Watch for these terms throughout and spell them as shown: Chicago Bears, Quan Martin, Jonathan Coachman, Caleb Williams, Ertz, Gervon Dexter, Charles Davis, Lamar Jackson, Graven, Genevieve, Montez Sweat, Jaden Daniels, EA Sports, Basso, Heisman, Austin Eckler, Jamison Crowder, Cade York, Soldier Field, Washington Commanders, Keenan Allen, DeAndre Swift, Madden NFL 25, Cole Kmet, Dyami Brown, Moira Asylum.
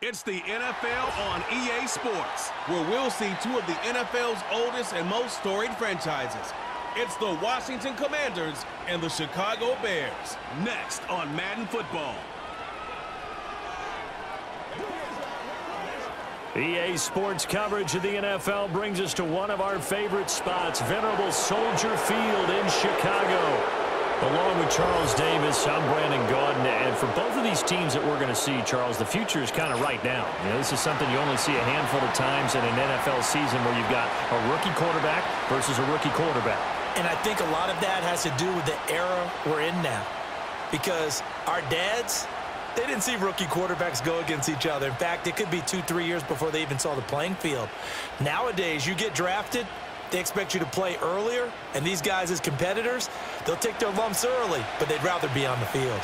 It's the NFL on EA Sports, where we'll see two of the NFL's oldest and most storied franchises. It's the Washington Commanders and the Chicago Bears, next on Madden Football. EA Sports coverage of the NFL brings us to one of our favorite spots, venerable Soldier Field in Chicago. Along with Charles Davis, I'm Brandon Gaudin, and for both of these teams that we're going to see, Charles, the future is kind of right now. You know, this is something you only see a handful of times in an NFL season where you've got a rookie quarterback versus a rookie quarterback. And I think a lot of that has to do with the era we're in now, because our dads, they didn't see rookie quarterbacks go against each other. In fact, it could be 2-3 years before they even saw the playing field. Nowadays, you get drafted, they expect you to play earlier, and these guys as competitors, they'll take their lumps early, but they'd rather be on the field.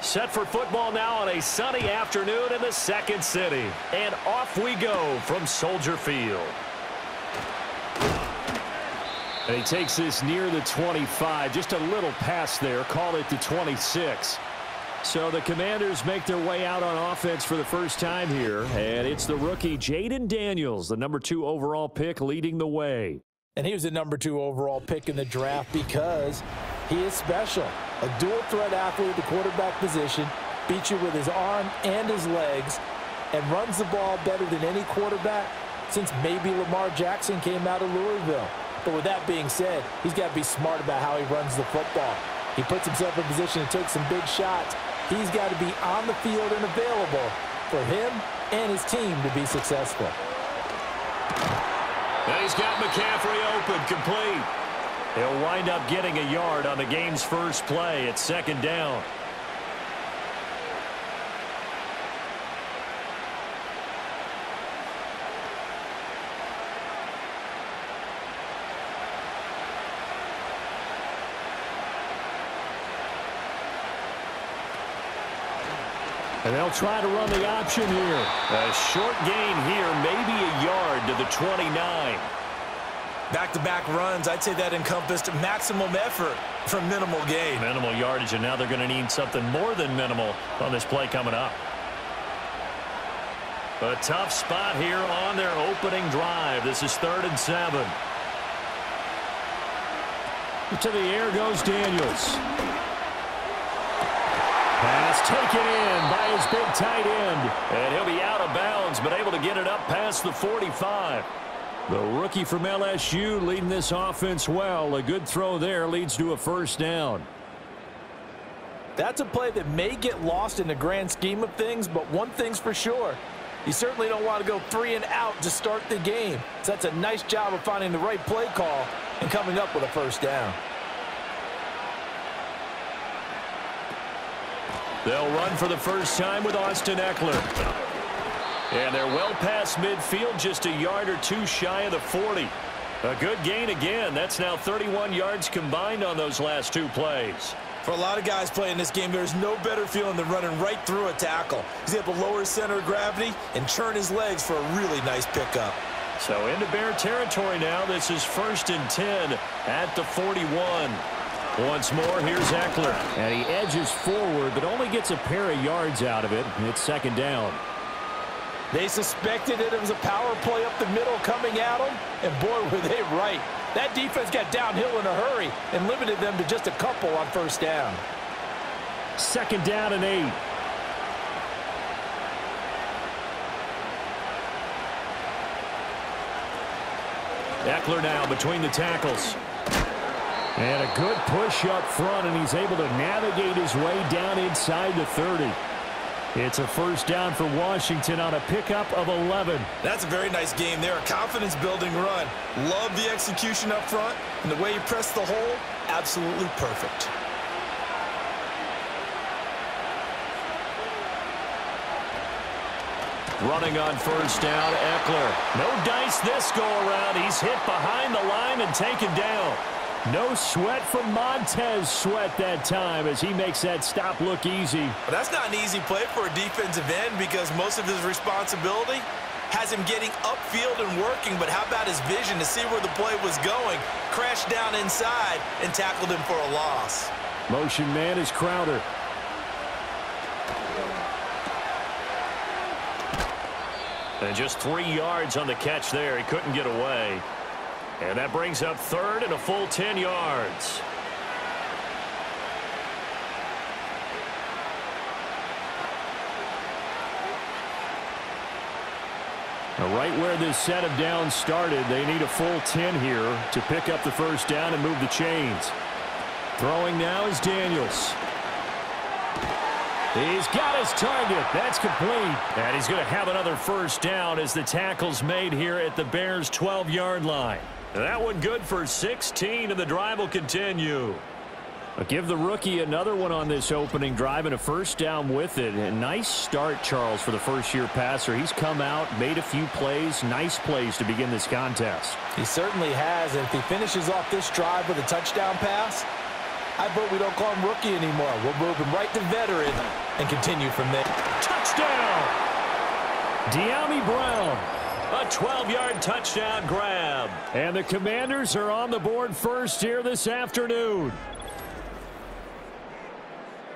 Set for football now on a sunny afternoon in the Second City. And off we go from Soldier Field. And he takes this near the 25, just a little pass there, call it the 26. So the Commanders make their way out on offense for the first time here, and it's the rookie Jaden Daniels, the number 2 overall pick, leading the way. And he was the number 2 overall pick in the draft because he is special. A dual threat athlete at the quarterback position, beats you with his arm and his legs, and runs the ball better than any quarterback since maybe Lamar Jackson came out of Louisville. But with that being said, he's got to be smart about how he runs the football. He puts himself in position to take some big shots. He's got to be on the field and available for him and his team to be successful. And he's got McCaffrey open, complete. He'll wind up getting a yard on the game's first play at 2nd down. And they'll try to run the option here. A short gain here, maybe a yard to the 29. Back-to-back runs, I'd say that encompassed maximum effort from minimal gain. Minimal yardage, and now they're going to need something more than minimal on this play coming up. A tough spot here on their opening drive. This is 3rd and 7. To the air goes Daniels. Pass taken in by his big tight end. And he'll be out of bounds, but able to get it up past the 45. The rookie from LSU leading this offense well. A good throw there leads to a 1st down. That's a play that may get lost in the grand scheme of things, but one thing's for sure. You certainly don't want to go 3 and out to start the game. So that's a nice job of finding the right play call and coming up with a 1st down. They'll run for the first time with Austin Eckler. And they're well past midfield, just a yard or two shy of the 40. A good gain again. That's now 31 yards combined on those last 2 plays. For a lot of guys playing this game, there's no better feeling than running right through a tackle. He's able to lower center of gravity and churn his legs for a really nice pickup. So into Bear territory now. This is 1st and 10 at the 41. Once more, here's Eckler. And he edges forward, but only gets a pair of yards out of it. It's 2nd down. They suspected it was a power play up the middle coming at him, and boy, were they right. That defense got downhill in a hurry and limited them to just a couple on 1st down. 2nd down and 8. Eckler now between the tackles. And a good push up front, and he's able to navigate his way down inside the 30. It's a 1st down for Washington on a pickup of 11. That's a very nice game there, a confidence-building run. Love the execution up front, and the way he pressed the hole, absolutely perfect. Running on 1st down, Eckler. No dice this go-around. He's hit behind the line and taken down. No sweat from Montez Sweat that time as he makes that stop look easy. But that's not an easy play for a defensive end because most of his responsibility has him getting upfield and working, but how about his vision to see where the play was going? Crashed down inside and tackled him for a loss. Motion man is Crowder. And just 3 yards on the catch there. He couldn't get away. And that brings up third and a full 10 yards. Now right where this set of downs started, they need a full 10 here to pick up the first down and move the chains. Throwing now is Daniels. He's got his target. That's complete. And he's going to have another first down as the tackle's made here at the Bears' 12-yard line. That one good for 16, and the drive will continue. I'll give the rookie another one on this opening drive and a first down with it. A nice start, Charles, for the first-year passer. He's come out, made a few plays, nice plays to begin this contest. He certainly has, and if he finishes off this drive with a touchdown pass, I bet we don't call him rookie anymore. We'll move him right to veteran and continue from there. Touchdown! Dyami Brown, a 12-yard touchdown grab. And the Commanders are on the board first here this afternoon.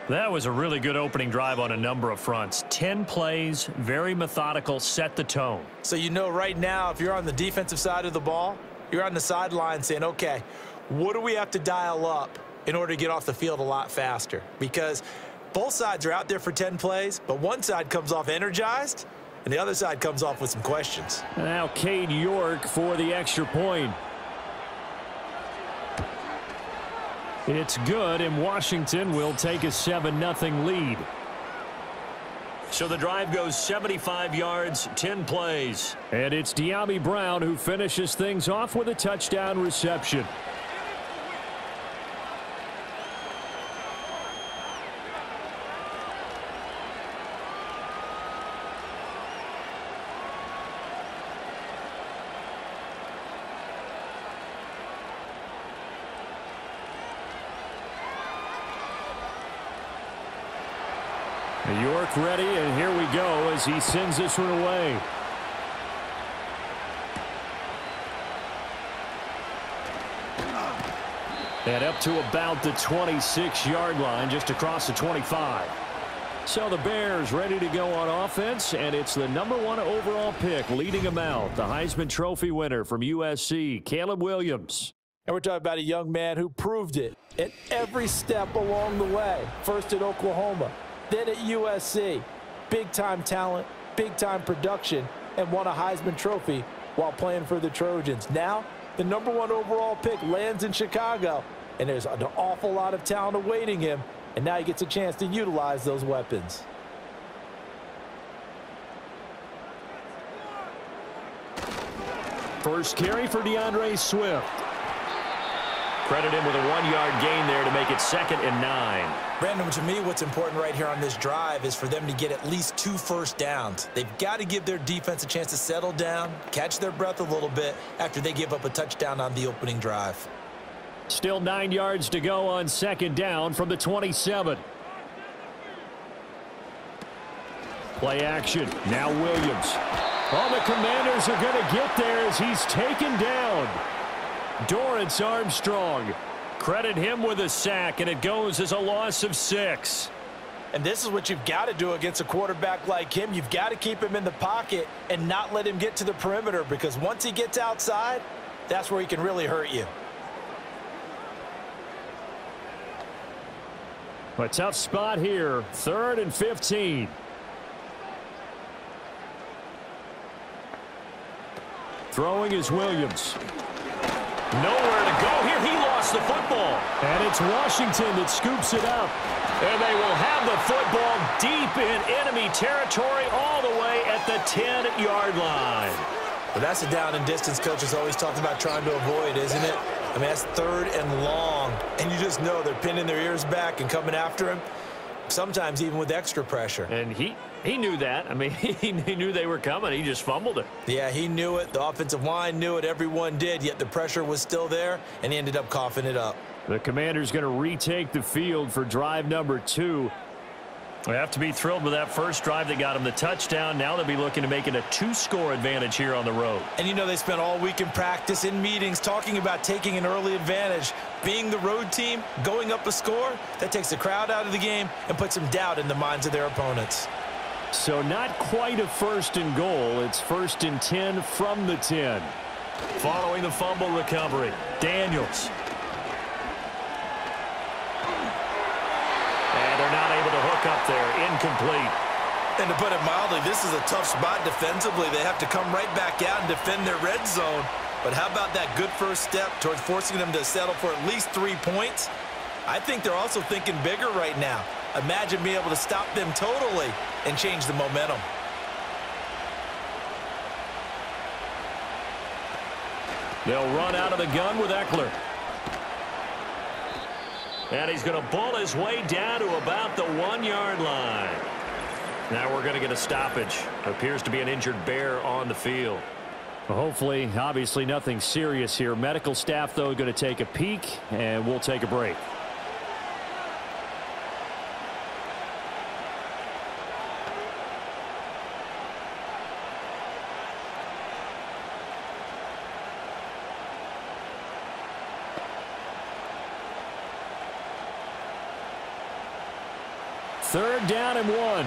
That was a really good opening drive on a number of fronts. 10 plays, very methodical, set the tone. So you know right now, if you're on the defensive side of the ball, you're on the sideline saying, okay, what do we have to dial up in order to get off the field a lot faster? Because both sides are out there for 10 plays, but one side comes off energized, and the other side comes off with some questions. Now Cade York for the extra point. It's good, and Washington will take a 7-0 lead. So the drive goes 75 yards, 10 plays. And it's Dyami Brown who finishes things off with a touchdown reception. York ready, and here we go as he sends this one away. And up to about the 26-yard line, just across the 25. So the Bears ready to go on offense, and it's the #1 overall pick leading them out, the Heisman Trophy winner from USC, Caleb Williams. And we're talking about a young man who proved it at every step along the way. First at Oklahoma, then at USC. Big-time talent, big-time production, and won a Heisman Trophy while playing for the Trojans. Now, the #1 overall pick lands in Chicago, and there's an awful lot of talent awaiting him, and now he gets a chance to utilize those weapons. First carry for DeAndre Swift. Credit him with a 1-yard gain there to make it 2nd and 9. Brandon, to me, what's important right here on this drive is for them to get at least 2 first downs. They've got to give their defense a chance to settle down, catch their breath a little bit after they give up a touchdown on the opening drive. Still 9 yards to go on 2nd down from the 27. Play action. Now Williams. All the Commanders are going to get there as he's taken down. Dorrance Armstrong, credit him with a sack, and it goes as a loss of 6. And this is what you've got to do against a quarterback like him. You've got to keep him in the pocket and not let him get to the perimeter, because once he gets outside, that's where he can really hurt you. A tough spot here, 3rd and 15. Throwing is Williams. Nowhere to go here. He lost the football. And it's Washington that scoops it up. And they will have the football deep in enemy territory all the way at the 10-yard line. But that's a down and distance coach has always talked about trying to avoid, isn't it? I mean, that's 3rd and long. And you just know they're pinning their ears back and coming after him, sometimes even with extra pressure. And he knew that. I mean, he knew they were coming. He just fumbled it. Yeah, he knew it. The offensive line knew it. Everyone did, yet the pressure was still there, and he ended up coughing it up. The Commander's going to retake the field for drive #2. They have to be thrilled with that first drive that got them the touchdown. Now they'll be looking to make it a two-score advantage here on the road. And you know they spent all week in practice, in meetings, talking about taking an early advantage. Being the road team, going up a score, that takes the crowd out of the game and puts some doubt in the minds of their opponents. So not quite a first and goal. It's first and 10 from the 10. Following the fumble recovery, Daniels. And they're not able to hook up there. Incomplete. And to put it mildly, this is a tough spot defensively. They have to come right back out and defend their red zone. But how about that good first step towards forcing them to settle for at least 3 points? I think they're also thinking bigger right now. Imagine being able to stop them totally and change the momentum. They'll run out of the gun with Eckler. And he's going to bull his way down to about the 1-yard line. Now we're going to get a stoppage. Appears to be an injured Bear on the field. Well, hopefully, obviously nothing serious here. Medical staff, though, going to take a peek, and we'll take a break. Third down and one.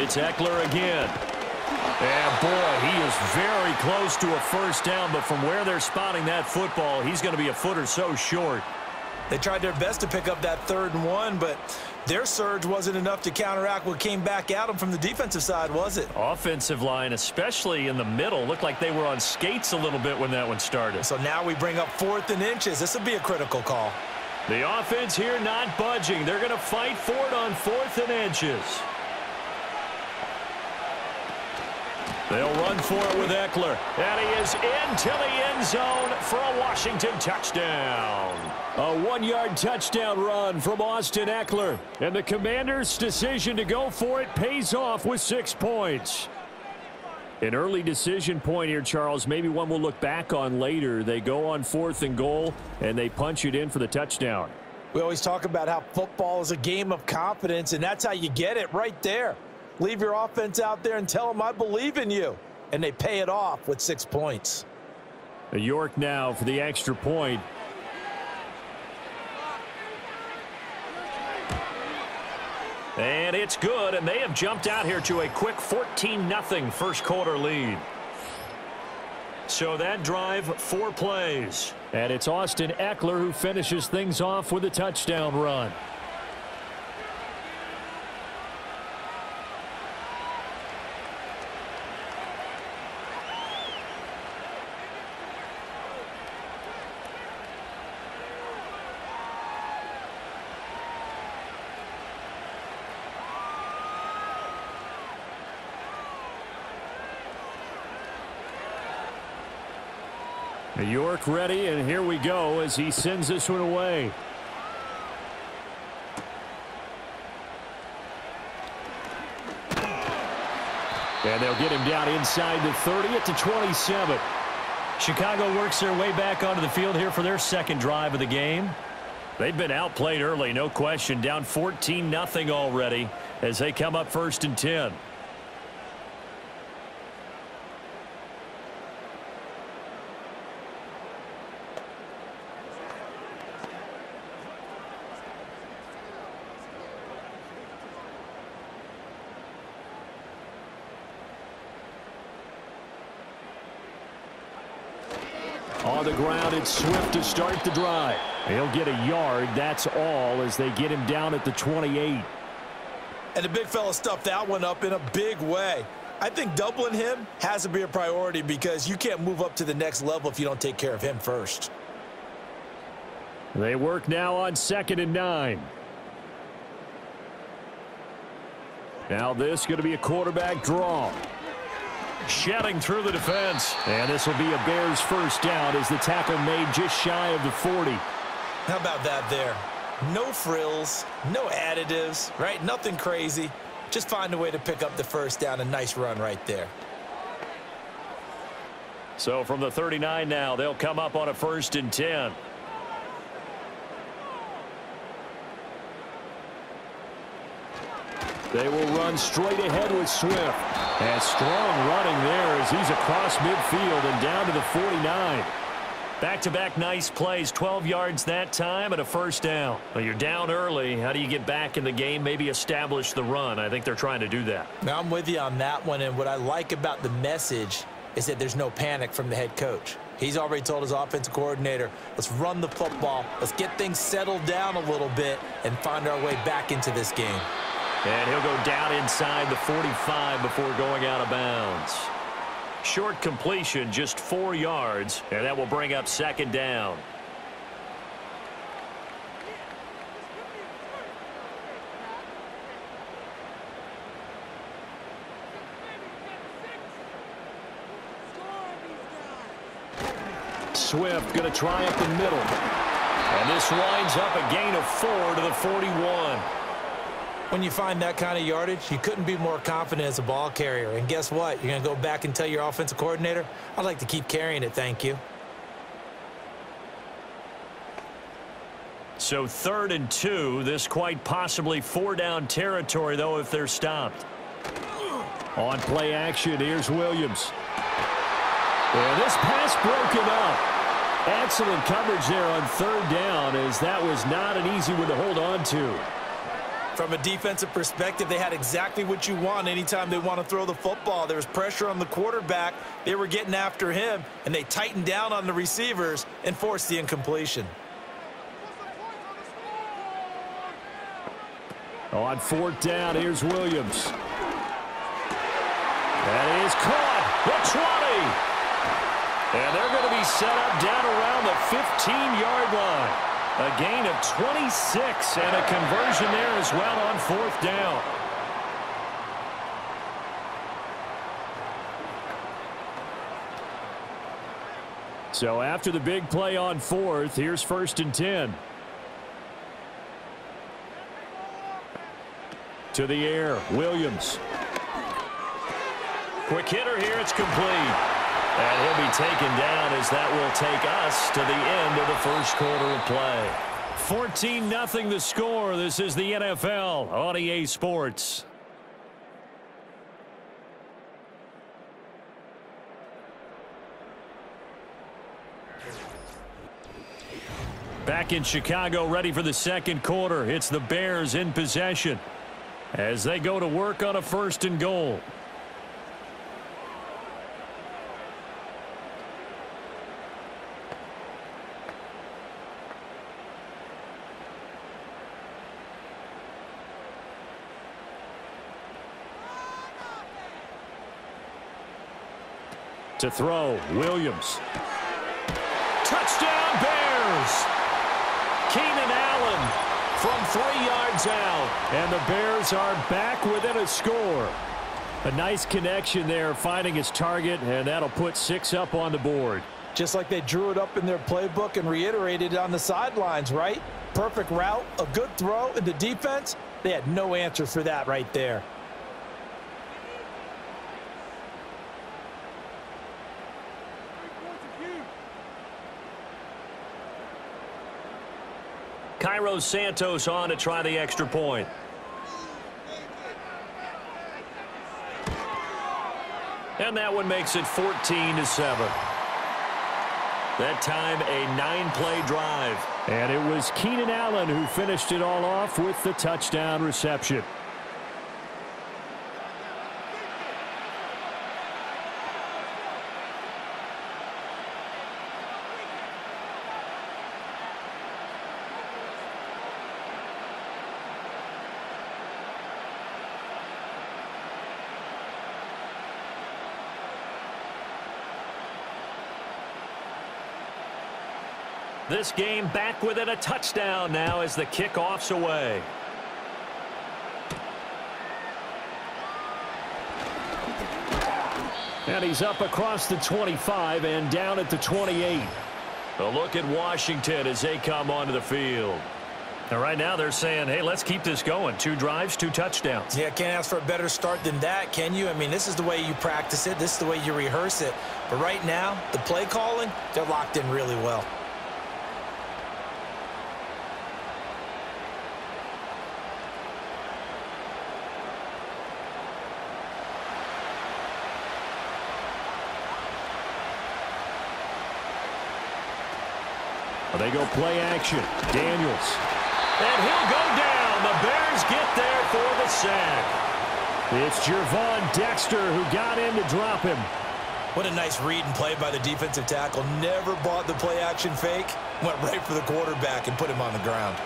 It's Eckler again. And boy, he is very close to a first down, but from where they're spotting that football, he's going to be a foot or so short. They tried their best to pick up that 3rd and 1, but their surge wasn't enough to counteract what came back at them from the defensive side, was it? Offensive line, especially in the middle, looked like they were on skates a little bit when that one started. So now we bring up 4th and inches. This will be a critical call. The offense here not budging. They're going to fight for it on 4th and inches. They'll run for it with Eckler. And he is into the end zone for a Washington touchdown. A 1-yard touchdown run from Austin Eckler. And the Commanders' decision to go for it pays off with 6 points. An early decision point here, Charles. Maybe one we'll look back on later. They go on 4th and goal, and they punch it in for the touchdown. We always talk about how football is a game of confidence, and that's how you get it right there. Leave your offense out there and tell them, I believe in you. And they pay it off with 6 points. York now for the extra point. And it's good, and they have jumped out here to a quick 14-0 first quarter lead. So that drive, 4 plays. And it's Austin Eckler who finishes things off with a touchdown run. York ready, and here we go as he sends this one away. And they'll get him down inside the 30 at the 27. Chicago works their way back onto the field here for their second drive of the game. They've been outplayed early, no question. Down 14-0 already as they come up 1st and 10. On the ground, it's Swift to start the drive. He'll get a yard, that's all, as they get him down at the 28. And the big fella stuffed that one up in a big way. I think doubling him has to be a priority because you can't move up to the next level if you don't take care of him first. They work now on 2nd and 9. Now this is going to be a quarterback draw. Shedding through the defense. And this will be a Bears first down as the tackle made just shy of the 40. How about that there? No frills, no additives, right? Nothing crazy. Just find a way to pick up the first down. A nice run right there. So from the 39 now, they'll come up on a 1st and 10. They will run straight ahead with Swift. And strong running there as he's across midfield and down to the 49. Back-to-back nice plays, 12 yards that time and a first down. Well, you're down early. How do you get back in the game, maybe establish the run? I think they're trying to do that. Now, I'm with you on that one, and what I like about the message is that there's no panic from the head coach. He's already told his offensive coordinator, let's run the football, let's get things settled down a little bit and find our way back into this game. And he'll go down inside the 45 before going out of bounds. Short completion, just 4 yards, and that will bring up second down. Swift going to try up the middle. And this winds up a gain of 4 to the 41. When you find that kind of yardage, you couldn't be more confident as a ball carrier. And guess what? You're going to go back and tell your offensive coordinator, I'd like to keep carrying it, thank you. So 3rd and 2, this quite possibly 4-down territory, though, if they're stopped. On play action, here's Williams. Well, this pass broken up. Excellent coverage there on 3rd down, as that was not an easy one to hold on to. From a defensive perspective, they had exactly what you want anytime they want to throw the football. There was pressure on the quarterback. They were getting after him, and they tightened down on the receivers and forced the incompletion. On 4th down, here's Williams. That is caught. The 20. And they're going to be set up down around the 15-yard line. A gain of 26 and a conversion there as well on 4th down. So after the big play on 4th, here's 1st and 10. To the air, Williams. Quick hitter here, it's complete. And he'll be taken down, as that will take us to the end of the first quarter of play. 14-0 the score. This is the NFL on EA Sports. Back in Chicago, ready for the second quarter. It's the Bears in possession as they go to work on a 1st and goal. To throw, Williams. Touchdown, Bears! Keenan Allen from 3 yards out. And the Bears are back within a score. A nice connection there, finding his target, and that'll put 6 up on the board. Just like they drew it up in their playbook and reiterated it on the sidelines, right? Perfect route, a good throw, and the defense, they had no answer for that right there. Cairo Santos on to try the extra point. And that one makes it 14-7. That time a 9-play drive. And it was Keenan Allen who finished it all off with the touchdown reception. This game back within a touchdown now as the kickoff's away. And he's up across the 25 and down at the 28. A look at Washington as they come onto the field. And right now they're saying, hey, let's keep this going. 2 drives, 2 touchdowns. Yeah, can't ask for a better start than that, can you? I mean, this is the way you practice it. This is the way you rehearse it. But right now, the play calling, they're locked in really well. They go play action. Daniels. And he'll go down. The Bears get there for the sack. It's Gervon Dexter who got in to drop him. What a nice read and play by the defensive tackle. Never bought the play action fake. Went right for the quarterback and put him on the ground.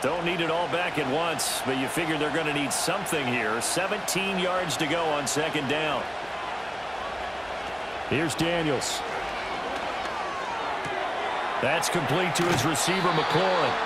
Don't need it all back at once, but you figure they're going to need something here. 17 yards to go on second down. Here's Daniels. That's complete to his receiver, McLaurin.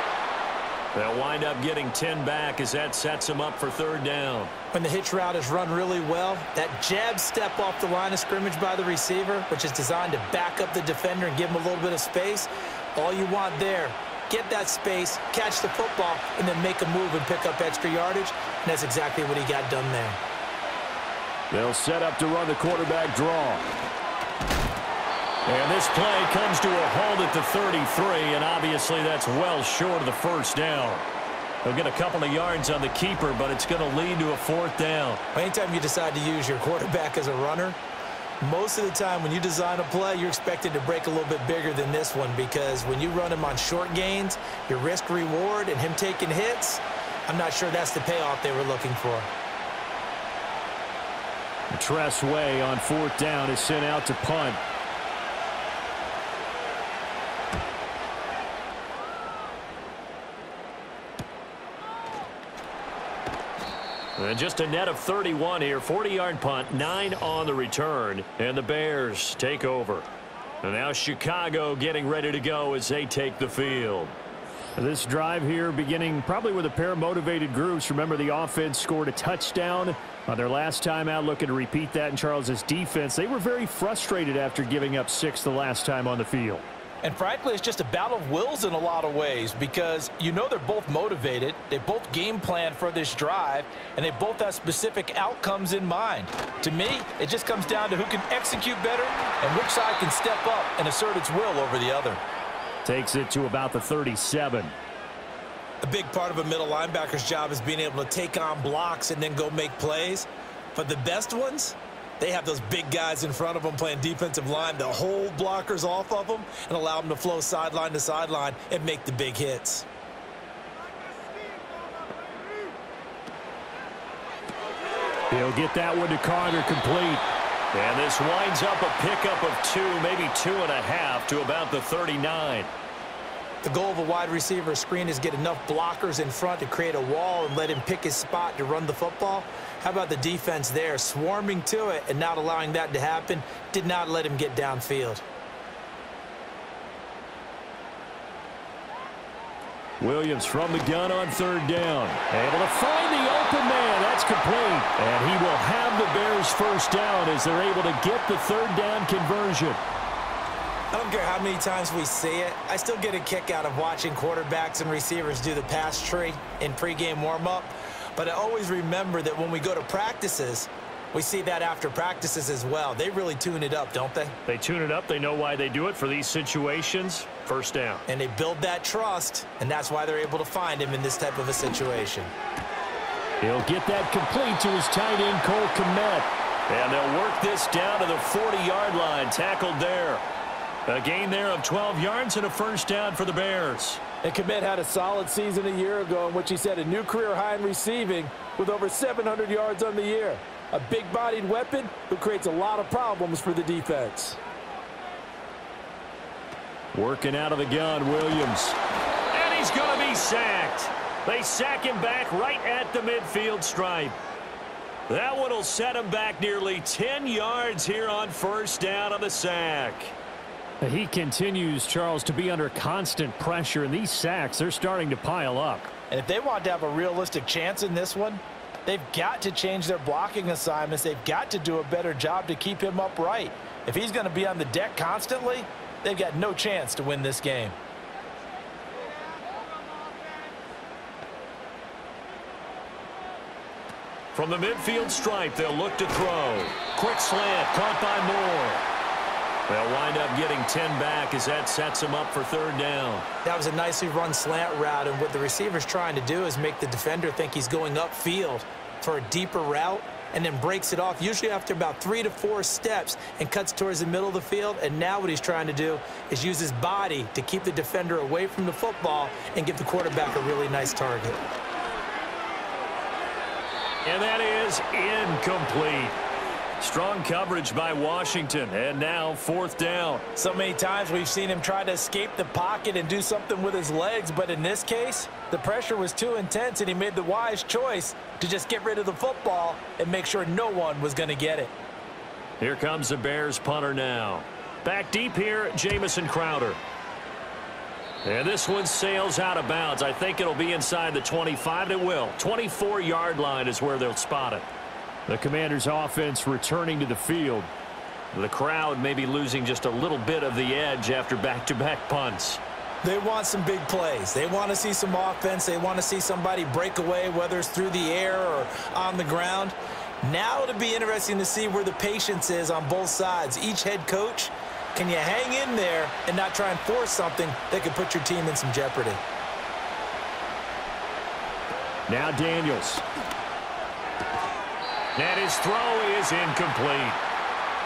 They'll wind up getting 10 back as that sets him up for third down. When the hitch route is run really well, that jab step off the line of scrimmage by the receiver, which is designed to back up the defender and give him a little bit of space, all you want there. Get that space, catch the football, and then make a move and pick up extra yardage. And that's exactly what he got done there. They'll set up to run the quarterback draw. And this play comes to a halt at the 33, and obviously that's well short of the first down. They'll get a couple of yards on the keeper, but it's going to lead to a fourth down. Anytime you decide to use your quarterback as a runner, most of the time when you design a play, you're expected to break a little bit bigger than this one, because when you run him on short gains, your risk reward and him taking hits, I'm not sure that's the payoff they were looking for. Tress Way on fourth down is sent out to punt. And just a net of 31 here. 40-yard punt, 9 on the return. And the Bears take over. And now Chicago getting ready to go as they take the field. This drive here beginning probably with a pair of motivated groups. Remember, the offense scored a touchdown on their last time out, looking to repeat that in Charles's defense. They were very frustrated after giving up 6 the last time on the field. And frankly, it's just a battle of wills in a lot of ways, because you know they're both motivated, they both game plan for this drive, and they both have specific outcomes in mind. To me, it just comes down to who can execute better and which side can step up and assert its will over the other. Takes it to about the 37. A big part of a middle linebacker's job is being able to take on blocks and then go make plays. But the best ones, they have those big guys in front of them playing defensive line to hold blockers off of them and allow them to flow sideline to sideline and make the big hits. He'll get that one to Carter, complete. And this winds up a pickup of 2, maybe 2.5, to about the 39. The goal of a wide receiver screen is get enough blockers in front to create a wall and let him pick his spot to run the football. How about the defense there, swarming to it and not allowing that to happen? Did not let him get downfield. Williams from the gun on third down. Able to find the open man. That's complete. And he will have the Bears first down as they're able to get the third down conversion. I don't care how many times we see it, I still get a kick out of watching quarterbacks and receivers do the pass tree in pregame warm-up. But I always remember that when we go to practices, we see that after practices as well. They really tune it up, don't they? They tune it up. They know why they do it for these situations. First down. And they build that trust, and that's why they're able to find him in this type of a situation. He'll get that complete to his tight end, Cole Kmet. And they'll work this down to the 40-yard line. Tackled there. A gain there of 12 yards and a first down for the Bears. And Kmet had a solid season a year ago in which he set a new career high in receiving with over 700 yards on the year. A big-bodied weapon who creates a lot of problems for the defense. Working out of the gun, Williams. And he's going to be sacked. They sack him back right at the midfield stripe. That one will set him back nearly 10 yards here on first down on the sack. He continues, Charles, to be under constant pressure, and these sacks are starting to pile up. And if they want to have a realistic chance in this one, they've got to change their blocking assignments. They've got to do a better job to keep him upright. If he's going to be on the deck constantly, they've got no chance to win this game. From the midfield stripe, they'll look to throw. Quick slant caught by Moore. They'll wind up getting 10 back as that sets them up for third down. That was a nicely run slant route, and what the receiver's trying to do is make the defender think he's going upfield for a deeper route, and then breaks it off, usually after about 3 to 4 steps, and cuts towards the middle of the field. And now what he's trying to do is use his body to keep the defender away from the football and give the quarterback a really nice target. And that is incomplete. Strong coverage by Washington, and now fourth down. So many times we've seen him try to escape the pocket and do something with his legs, but in this case, the pressure was too intense, and he made the wise choice to just get rid of the football and make sure no one was going to get it. Here comes the Bears punter now. Back deep here, Jamison Crowder. And this one sails out of bounds. I think it'll be inside the 25, and it will. 24-yard line is where they'll spot it. The Commanders' offense returning to the field. The crowd may be losing just a little bit of the edge after back-to-back punts. They want some big plays. They want to see some offense. They want to see somebody break away, whether it's through the air or on the ground. Now it'll be interesting to see where the patience is on both sides. Each head coach, can you hang in there and not try and force something that could put your team in some jeopardy? Now Daniels. And his throw is incomplete.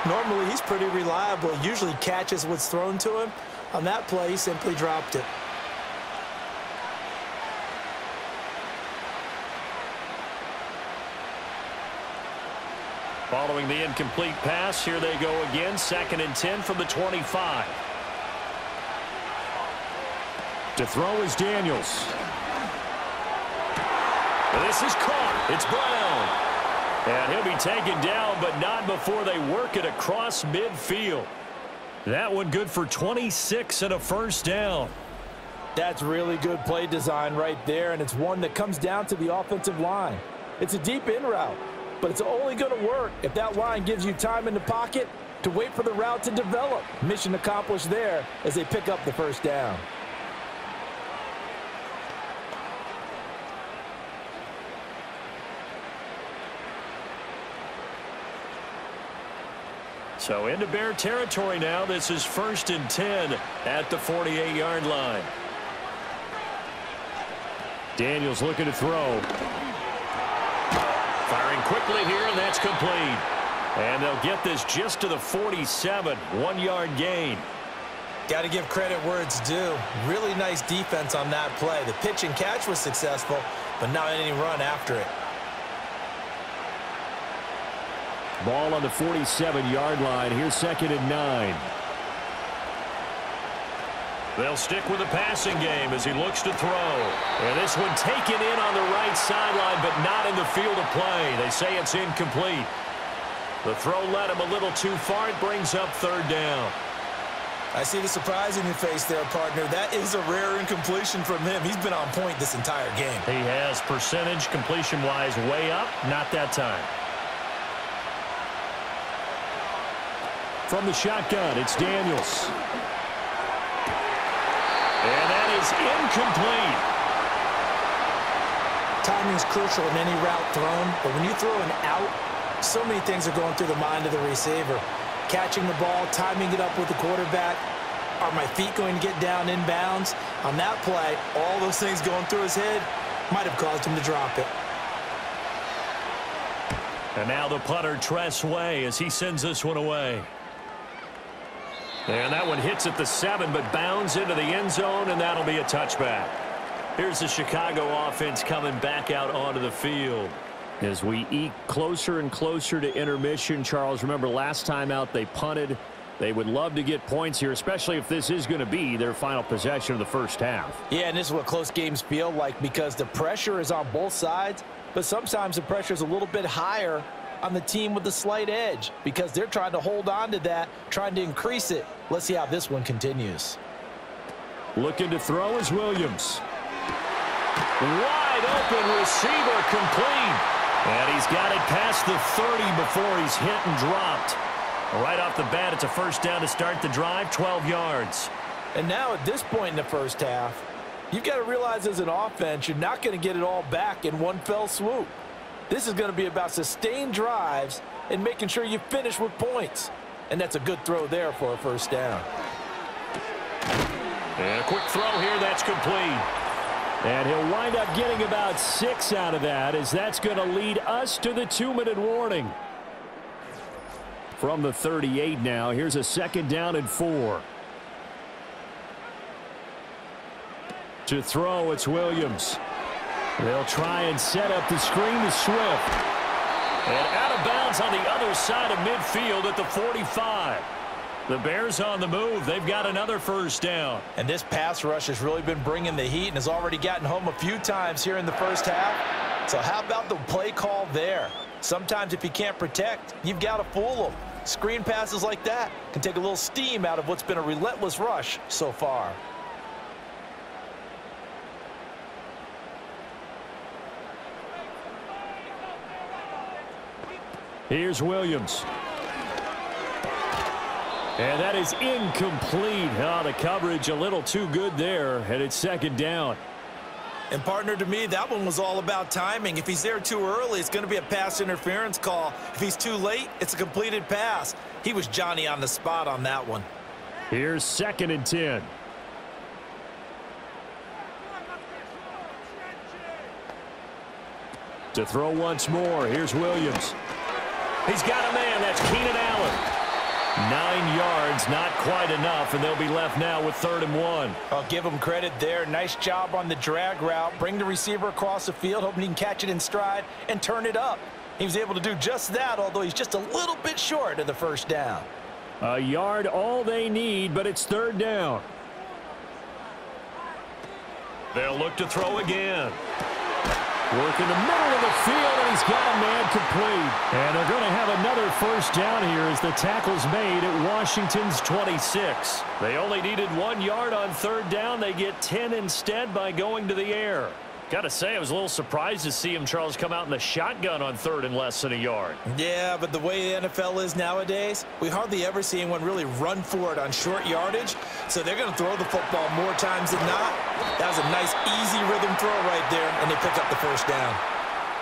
Normally, he's pretty reliable. He usually catches what's thrown to him. On that play, he simply dropped it. Following the incomplete pass, here they go again. 2nd and 10 from the 25. To throw is Daniels. This is caught. It's Brown. And he'll be taken down, but not before they work it across midfield. That one good for 26 and a first down. That's really good play design right there, and it's one that comes down to the offensive line. It's a deep in route, but it's only going to work if that line gives you time in the pocket to wait for the route to develop. Mission accomplished there as they pick up the first down. So into Bear territory now. This is 1st and 10 at the 48-yard line. Daniels looking to throw. Firing quickly here, and that's complete. And they'll get this just to the 47, 1-yard gain. Got to give credit where it's due. Really nice defense on that play. The pitch and catch was successful, but not any run after it. Ball on the 47-yard line. Here's 2nd and 9. They'll stick with the passing game as he looks to throw. And this one taken in on the right sideline, but not in the field of play. They say it's incomplete. The throw led him a little too far. It brings up third down. I see the surprise in your face there, partner. That is a rare incompletion from him. He's been on point this entire game. He has percentage completion-wise way up. Not that time. From the shotgun, it's Daniels. And that is incomplete. Timing's crucial in any route thrown, but when you throw an out, so many things are going through the mind of the receiver. Catching the ball, timing it up with the quarterback. Are my feet going to get down inbounds? On that play, all those things going through his head might have caused him to drop it. And now the punter, Tress Way, as he sends this one away. And that one hits at the 7, but bounds into the end zone, and that'll be a touchback. Here's the Chicago offense coming back out onto the field. As we eke closer and closer to intermission, Charles, remember last time out they punted. They would love to get points here, especially if this is going to be their final possession of the first half. Yeah, and this is what close games feel like, because the pressure is on both sides, but sometimes the pressure is a little bit higher on the team with the slight edge, because they're trying to hold on to that, trying to increase it. Let's see how this one continues. Looking to throw is Williams. Wide open receiver complete. And he's got it past the 30 before he's hit and dropped. Right off the bat, it's a first down to start the drive, 12 yards. And now at this point in the first half, you've got to realize as an offense, you're not going to get it all back in one fell swoop. This is going to be about sustained drives and making sure you finish with points. And that's a good throw there for a first down. And a quick throw here. That's complete. And he'll wind up getting about 6 out of that, as that's going to lead us to the 2-minute warning. From the 38 now, here's a 2nd down and 4. To throw, it's Williams. They'll try and set up the screen to Swift. And out of bounds on the other side of midfield at the 45. The Bears on the move. They've got another first down. And this pass rush has really been bringing the heat and has already gotten home a few times here in the first half. So how about the play call there? Sometimes if you can't protect, you've got to fool them. Screen passes like that can take a little steam out of what's been a relentless rush so far. Here's Williams. And that is incomplete. Oh, the coverage a little too good there, and it's 2nd down. And, partner, to me, that one was all about timing. If he's there too early, it's going to be a pass interference call. If he's too late, it's a completed pass. He was Johnny on the spot on that one. Here's 2nd and 10. To throw once more, here's Williams. He's got a man. That's Keenan Allen. 9 yards, not quite enough, and they'll be left now with 3rd and 1. I'll give him credit there. Nice job on the drag route. Bring the receiver across the field, hoping he can catch it in stride and turn it up. He was able to do just that, although he's just a little bit short of the first down. A yard all they need, but it's 3rd down. They'll look to throw again. Work in the middle of the field, and he's got a man complete. And they're going to have another first down here as the tackle's made at Washington's 26. They only needed 1 yard on 3rd down. They get 10 instead by going to the air. Got to say, I was a little surprised to see him, Charles, come out in the shotgun on 3rd and less than a yard. Yeah, but the way the NFL is nowadays, we hardly ever see anyone really run for it on short yardage, so they're going to throw the football more times than not. That was a nice, easy rhythm throw right there, and they pick up the first down.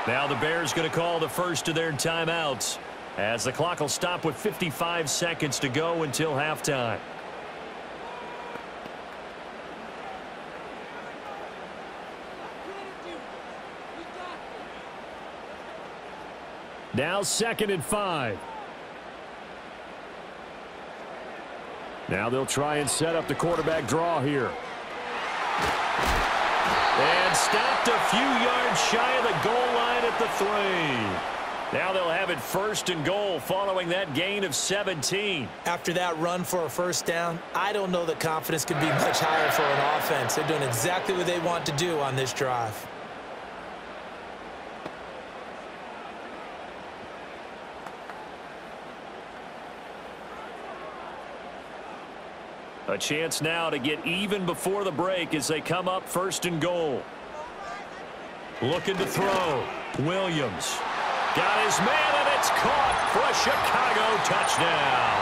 Now the Bears going to call the first of their timeouts, as the clock will stop with 55 seconds to go until halftime. Now 2nd and 5. Now they'll try and set up the quarterback draw here. And stopped a few yards shy of the goal line at the 3. Now they'll have it 1st and goal following that gain of 17. After that run for a first down, I don't know that confidence could be much higher for an offense. They're doing exactly what they want to do on this drive. A chance now to get even before the break as they come up 1st and goal. Looking to throw. Williams. Got his man, and it's caught for a Chicago touchdown.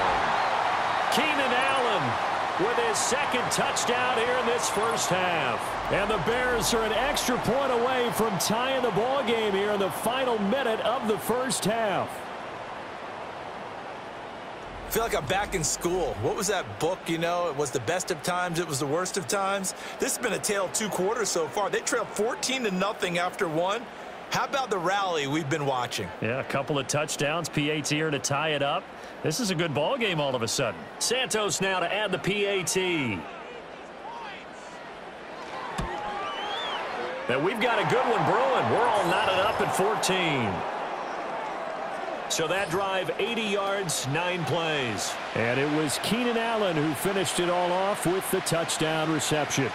Keenan Allen with his 2nd touchdown here in this first half. And the Bears are an extra point away from tying the ball game here in the final minute of the first half. I feel like I'm back in school. What was that book, you know? It was the best of times. It was the worst of times. This has been a tale of two quarters so far. They trailed 14-0 after one. How about the rally we've been watching? Yeah, a couple of touchdowns. PAT here to tie it up. This is a good ball game all of a sudden. Santos now to add the PAT. And we've got a good one brewing. We're all knotted up at 14. So that drive, 80 yards, 9 plays. And it was Keenan Allen who finished it all off with the touchdown reception.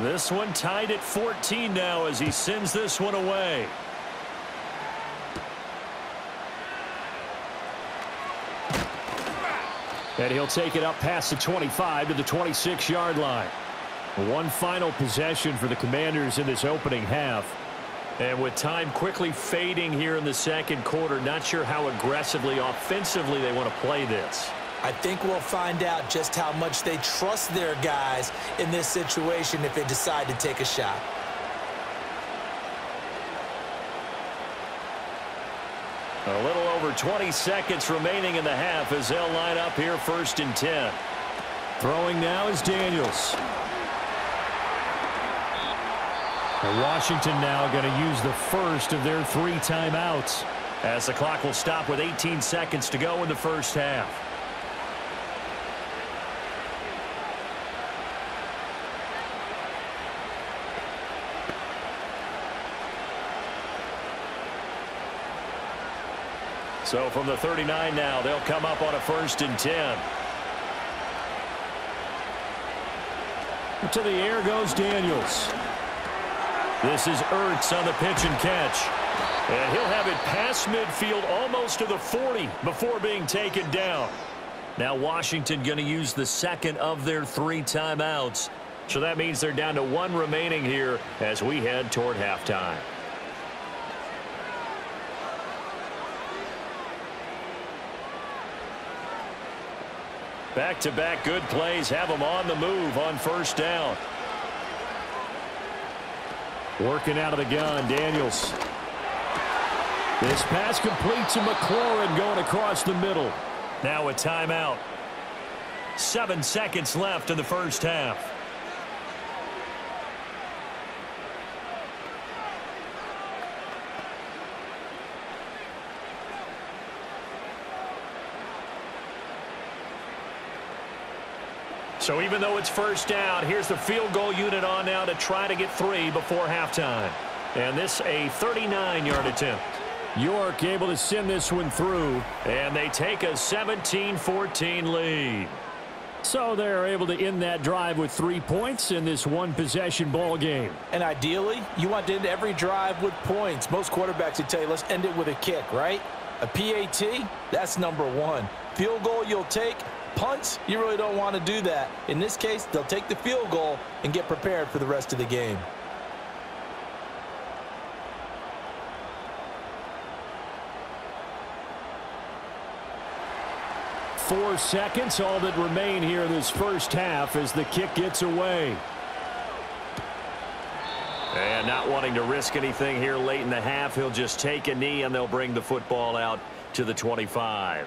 This one tied at 14 now as he sends this one away. And he'll take it up past the 25 to the 26-yard line. One final possession for the Commanders in this opening half. And with time quickly fading here in the second quarter, not sure how aggressively, offensively they want to play this. I think we'll find out just how much they trust their guys in this situation if they decide to take a shot. A little over 20 seconds remaining in the half as they'll line up here first and 10. Throwing now is Daniels. And Washington now going to use the first of their three timeouts as the clock will stop with 18 seconds to go in the first half. So from the 39 now, they'll come up on a first and 10. To the air goes Daniels. This is Ertz on the pitch and catch. And he'll have it past midfield almost to the 40 before being taken down. Now Washington going to use the second of their three timeouts. So that means they're down to one remaining here as we head toward halftime. Back-to-back good plays have them on the move on first down. Working out of the gun, Daniels. This pass complete to McLaurin going across the middle. Now a timeout. 7 seconds left in the first half. So even though it's first down, here's the field goal unit on now to try to get three before halftime. And this a 39-yard attempt. York able to send this one through. And they take a 17-14 lead. So they're able to end that drive with 3 points in this one-possession ball game. And ideally, you want to end every drive with points. Most quarterbacks would tell you, let's end it with a kick, right? A PAT, that's number one. Field goal you'll take. Punts, you really don't want to do that. In this case, they'll take the field goal and get prepared for the rest of the game. Four seconds, all that remain here in this first half as the kick gets away. And not wanting to risk anything here late in the half, he'll just take a knee and they'll bring the football out to the 25.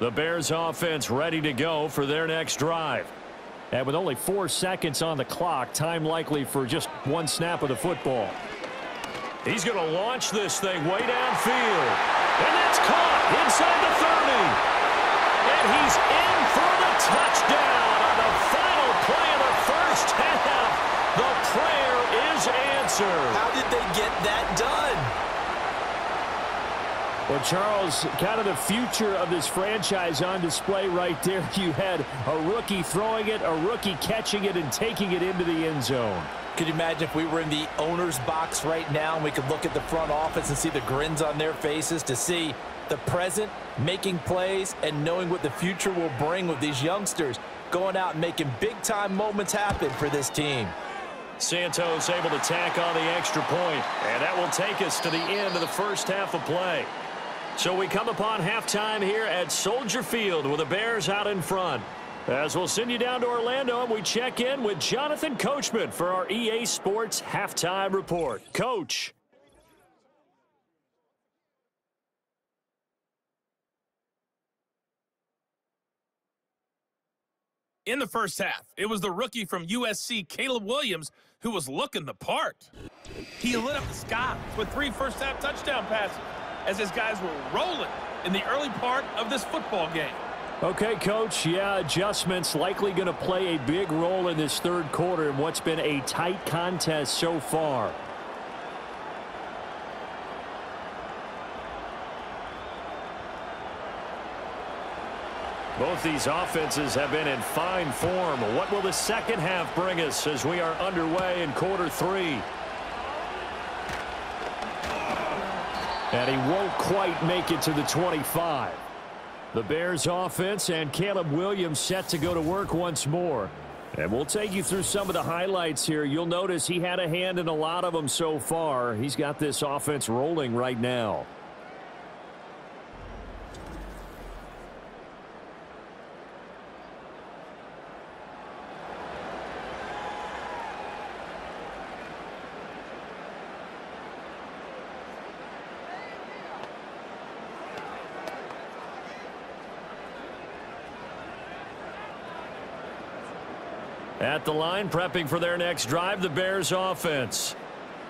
The Bears offense ready to go for their next drive. And with only 4 seconds on the clock, time likely for just one snap of the football. He's going to launch this thing way downfield. And that's caught inside the 30. And he's in for the touchdown on the final play of the first half. The prayer is answered. How did they get that done? Well, Charles, kind of the future of this franchise on display right there. You had a rookie throwing it, a rookie catching it, and taking it into the end zone. Could you imagine if we were in the owner's box right now and we could look at the front office and see the grins on their faces to see the present making plays and knowing what the future will bring with these youngsters going out and making big-time moments happen for this team. Santos able to tack on the extra point, and that will take us to the end of the first half of play. So we come upon halftime here at Soldier Field with the Bears out in front. As we'll send you down to Orlando and we check in with Jonathan Coachman for our EA Sports Halftime Report. Coach. In the first half, it was the rookie from USC, Caleb Williams, who was looking the part. He lit up the sky with 3 first-half touchdown passes, as his guys were rolling in the early part of this football game. Okay, Coach, yeah, adjustments likely going to play a big role in this third quarter in what's been a tight contest so far. Both these offenses have been in fine form. What will the second half bring us as we are underway in quarter three? And he won't quite make it to the 25. The Bears offense and Caleb Williams set to go to work once more. And we'll take you through some of the highlights here. You'll notice he had a hand in a lot of them so far. He's got this offense rolling right now. At the line, prepping for their next drive, the Bears offense.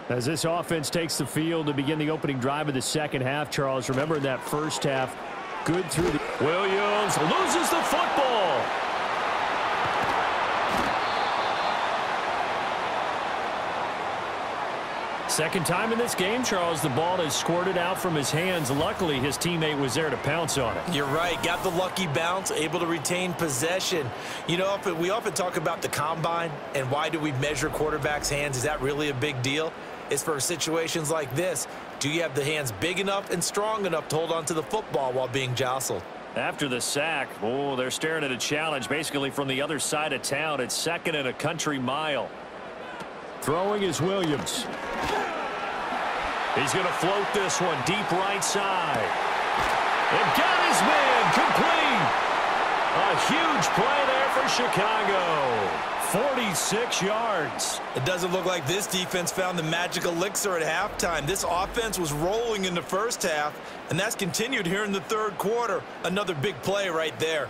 As this offense takes the field to begin the opening drive of the second half, Charles, remember in that first half, good through the... Williams loses the football. Second time in this game, Charles, the ball has squirted out from his hands. Luckily, his teammate was there to pounce on it. You're right. Got the lucky bounce, able to retain possession. You know, we often talk about the combine and why do we measure quarterbacks' hands. Is that really a big deal? It's for situations like this. Do you have the hands big enough and strong enough to hold on to the football while being jostled? After the sack, oh, they're staring at a challenge basically from the other side of town. It's second and a country mile. Throwing is Williams. He's going to float this one deep right side. And got his man complete. A huge play there for Chicago. 46 yards. It doesn't look like this defense found the magic elixir at halftime. This offense was rolling in the first half, and that's continued here in the third quarter. Another big play right there.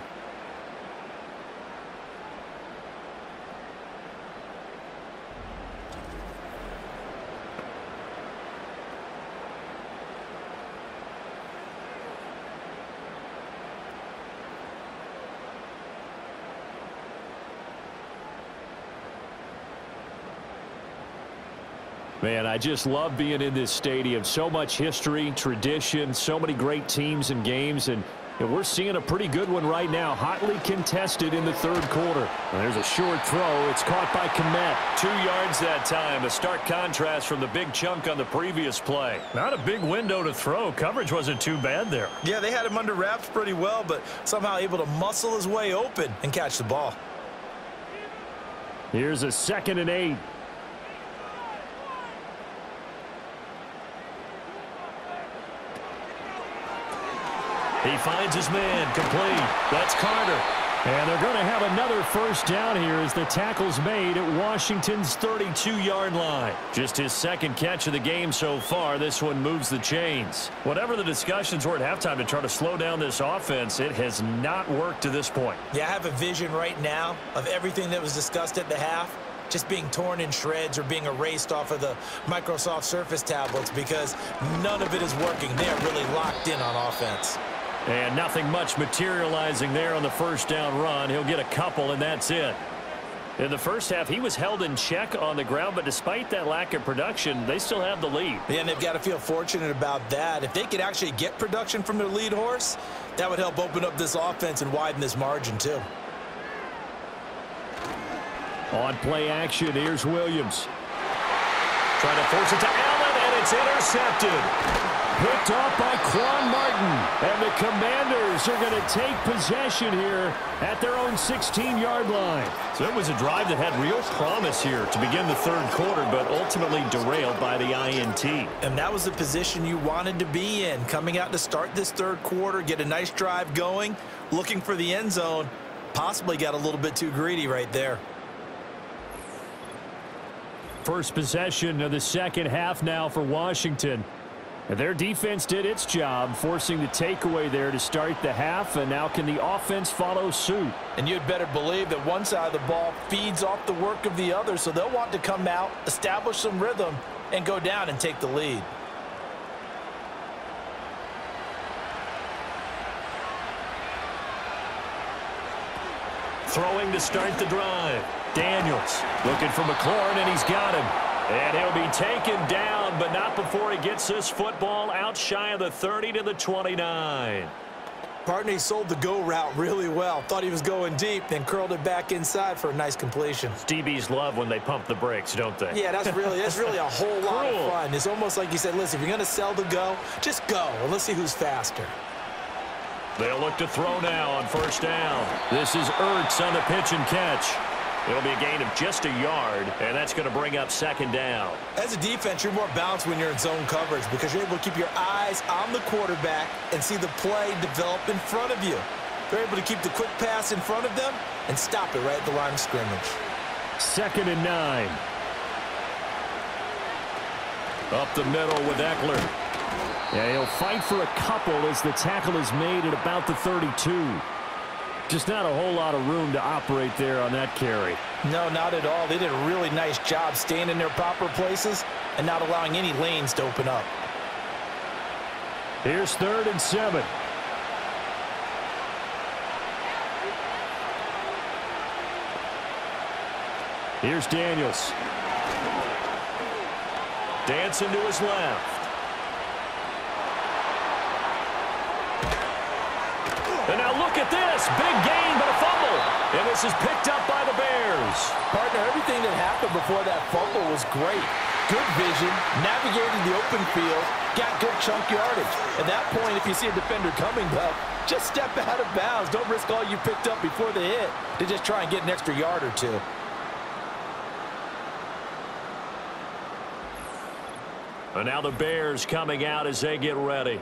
Man, I just love being in this stadium. So much history, tradition, so many great teams and games, and we're seeing a pretty good one right now, hotly contested in the third quarter. And there's a short throw. It's caught by Kmet. 2 yards that time, a stark contrast from the big chunk on the previous play. Not a big window to throw. Coverage wasn't too bad there. Yeah, they had him under wraps pretty well, but somehow able to muscle his way open and catch the ball. Here's a second and 8. He finds his man, complete. That's Carter. And they're going to have another first down here as the tackle's made at Washington's 32-yard line. Just his second catch of the game so far. This one moves the chains. Whatever the discussions were at halftime to try to slow down this offense, it has not worked to this point. Yeah, I have a vision right now of everything that was discussed at the half just being torn in shreds or being erased off of the Microsoft Surface tablets because none of it is working. They're really locked in on offense. And nothing much materializing there on the first down run. He'll get a couple, and that's it. In the first half, he was held in check on the ground, but despite that lack of production, they still have the lead. Yeah, and they've got to feel fortunate about that. If they could actually get production from their lead horse, that would help open up this offense and widen this margin, too. On play action, here's Williams. Trying to force it to Allen, and it's intercepted. Picked up by Quan Martin. And the Commanders are going to take possession here at their own 16-yard line. So it was a drive that had real promise here to begin the third quarter, but ultimately derailed by the INT. And that was the position you wanted to be in, coming out to start this third quarter, get a nice drive going, looking for the end zone. Possibly got a little bit too greedy right there. First possession of the second half now for Washington. Their defense did its job, forcing the takeaway there to start the half, and now can the offense follow suit? And you'd better believe that one side of the ball feeds off the work of the other, so they'll want to come out, establish some rhythm, and go down and take the lead. Throwing to start the drive. Daniels looking for McLaurin, and he's got him. And he'll be taken down, but not before he gets this football out shy of the 30 to the 29. Partney sold the go route really well. Thought he was going deep, then curled it back inside for a nice completion. DBs love when they pump the brakes, don't they? Yeah, that's really a whole lot of fun. It's almost like you said, listen, if you're going to sell the go, just go, and let's see who's faster. They'll look to throw now on first down. This is Ertz on the pitch and catch. It'll be a gain of just a yard, and that's going to bring up second down. As a defense, you're more balanced when you're in zone coverage because you're able to keep your eyes on the quarterback and see the play develop in front of you. They're able to keep the quick pass in front of them and stop it right at the line of scrimmage. Second and 9. Up the middle with Eckler. Yeah, he'll fight for a couple as the tackle is made at about the 32. Just not a whole lot of room to operate there on that carry. No, not at all. They did a really nice job staying in their proper places and not allowing any lanes to open up. Here's third and 7. Here's Daniels. Dancing to his left. And now look at this. Big gain, but a fumble. And this is picked up by the Bears. Partner, everything that happened before that fumble was great. Good vision, navigated the open field, got good chunk yardage. At that point, if you see a defender coming up, just step out of bounds. Don't risk all you picked up before the hit to just try and get an extra yard or two. And now the Bears coming out as they get ready.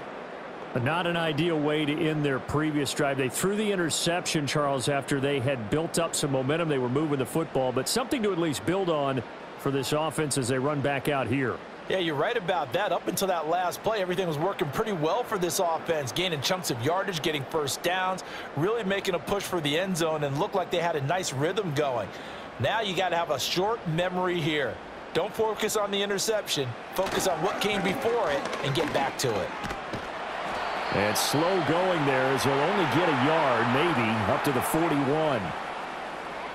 But not an ideal way to end their previous drive. They threw the interception, Charles, after they had built up some momentum. They were moving the football, but something to at least build on for this offense as they run back out here. Yeah, you're right about that. Up until that last play, everything was working pretty well for this offense, gaining chunks of yardage, getting first downs, really making a push for the end zone, and looked like they had a nice rhythm going. Now you got to have a short memory here. Don't focus on the interception. Focus on what came before it and get back to it. And slow going there as he'll only get a yard, maybe, up to the 41.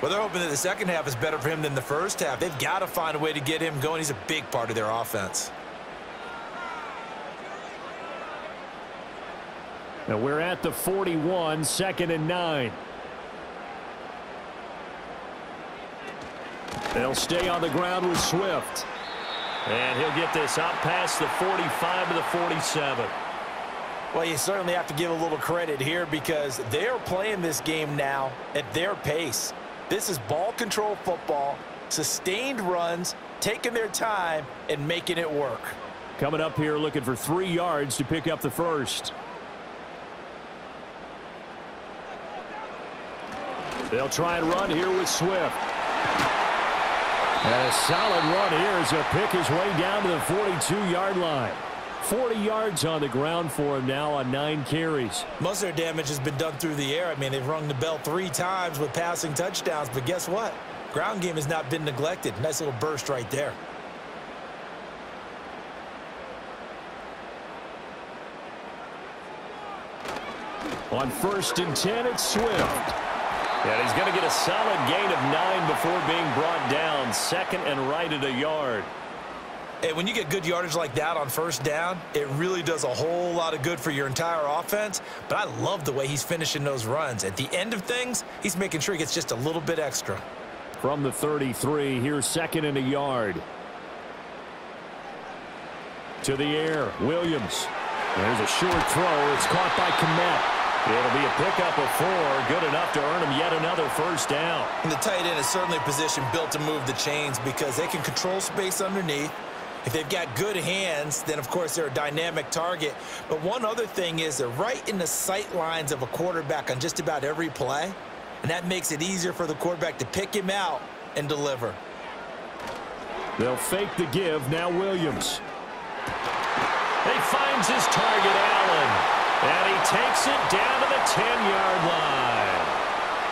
Well, they're hoping that the second half is better for him than the first half. They've got to find a way to get him going. He's a big part of their offense. Now we're at the 41, second and 9. They'll stay on the ground with Swift. And he'll get this out past the 45 to the 47. Well, you certainly have to give a little credit here because they're playing this game now at their pace. This is ball control football, sustained runs, taking their time, and making it work. Coming up here looking for 3 yards to pick up the first. They'll try and run here with Swift. And a solid run here as he'll pick his way down to the 42-yard line. 40 yards on the ground for him now on 9 carries. Most of their damage has been done through the air. I mean, they've rung the bell 3 times with passing touchdowns, but guess what? Ground game has not been neglected. Nice little burst right there. On first and 10, it's Swift. And he's going to get a solid gain of 9 before being brought down. Second and right at a yard. And when you get good yardage like that on first down, it really does a whole lot of good for your entire offense. But I love the way he's finishing those runs. At the end of things, he's making sure he gets just a little bit extra. From the 33, here's second and a yard. To the air, Williams. There's a short throw. It's caught by Kmet. It'll be a pickup of 4, good enough to earn him yet another first down. And the tight end is certainly a position built to move the chains because they can control space underneath. If they've got good hands, then, of course, they're a dynamic target. But one other thing is they're right in the sight lines of a quarterback on just about every play, and that makes it easier for the quarterback to pick him out and deliver. They'll fake the give. Now Williams. He finds his target, Allen, and he takes it down to the 10-yard line.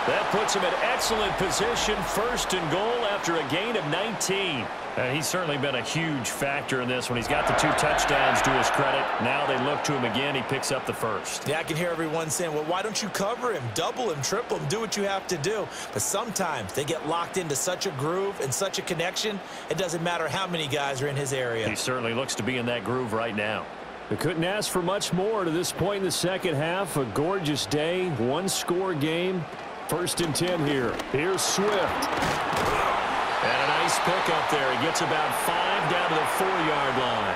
That puts him in excellent position, first and goal after a gain of 19. He's certainly been a huge factor in this one. He's got the 2 touchdowns to his credit. Now they look to him again. He picks up the first. Yeah, I can hear everyone saying, well, why don't you cover him, double him, triple him, do what you have to do. But sometimes they get locked into such a groove and such a connection, it doesn't matter how many guys are in his area. He certainly looks to be in that groove right now. They couldn't ask for much more to this point in the second half. A gorgeous day, 1-score game. First and 10 here. Here's Swift. And a nice pick up there. He gets about 5 down to the 4-yard line.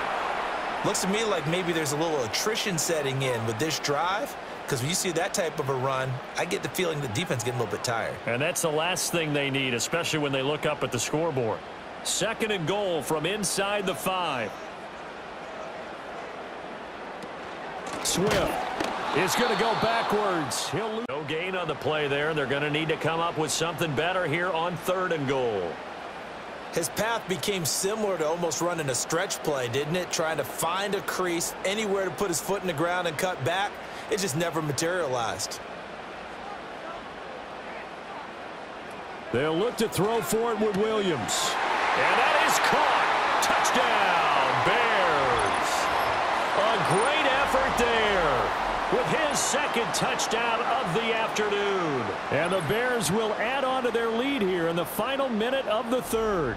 Looks to me like maybe there's a little attrition setting in with this drive. Because when you see that type of a run, I get the feeling the defense getting a little bit tired. And that's the last thing they need, especially when they look up at the scoreboard. Second and goal from inside the 5. Swift is going to go backwards. He'll lose. No gain on the play there. They're going to need to come up with something better here on third and goal. His path became similar to almost running a stretch play, didn't it? Trying to find a crease, anywhere to put his foot in the ground and cut back. It just never materialized. They'll look to throw for it with Williams. And that is caught. Touchdown, Bears. A great effort there with his second touchdown of the afternoon. And the Bears will add on to their lead here in the final minute of the third.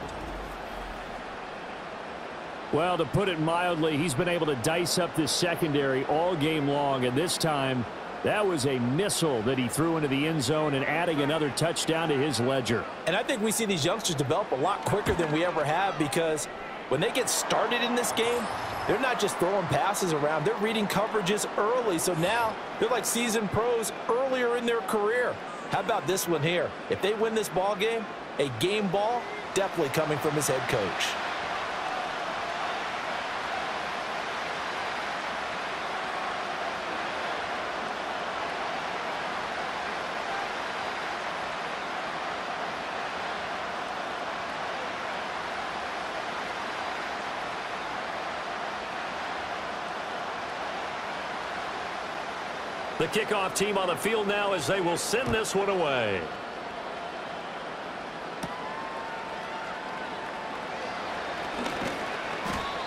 Well, to put it mildly, he's been able to dice up this secondary all game long, and this time that was a missile that he threw into the end zone and adding another touchdown to his ledger. And I think we see these youngsters develop a lot quicker than we ever have, because when they get started in this game, they're not just throwing passes around. They're reading coverages early, so now they're like seasoned pros earlier in their career. How about this one here? If they win this ball game, a game ball definitely coming from his head coach. The kickoff team on the field now as they will send this one away.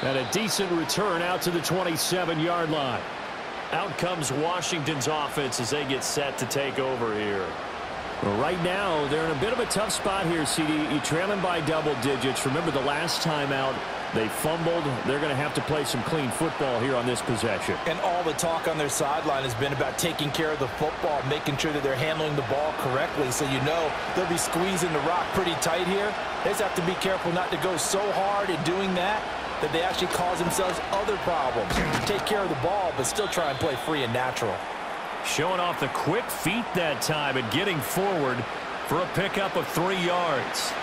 And a decent return out to the 27-yard line. Out comes Washington's offense as they get set to take over here. Well, right now, they're in a bit of a tough spot here, CD. You're trailing by double digits. Remember the last time out, they fumbled. They're going to have to play some clean football here on this possession. And all the talk on their sideline has been about taking care of the football, making sure that they're handling the ball correctly. So you know they'll be squeezing the rock pretty tight here. They just have to be careful not to go so hard in doing that they actually cause themselves other problems. Take care of the ball, but still try and play free and natural. Showing off the quick feet that time and getting forward for a pickup of 3 yards.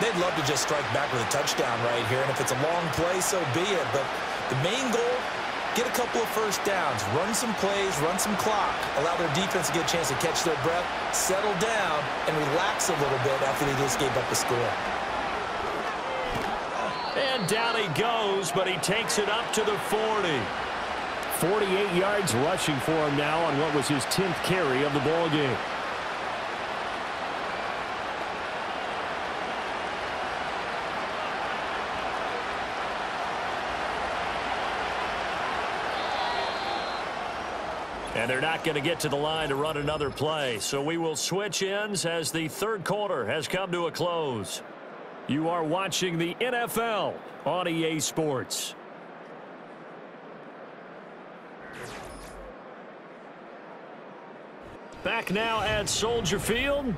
They'd love to just strike back with a touchdown right here, and if it's a long play, so be it. But the main goal, get a couple of first downs, run some plays, run some clock, allow their defense to get a chance to catch their breath, settle down, and relax a little bit after they just gave up the score. And down he goes, but he takes it up to the 40. 48 yards rushing for him now on what was his 10th carry of the ball game. And they're not going to get to the line to run another play. So we will switch ends as the third quarter has come to a close. You are watching the NFL on EA Sports. Back now at Soldier Field.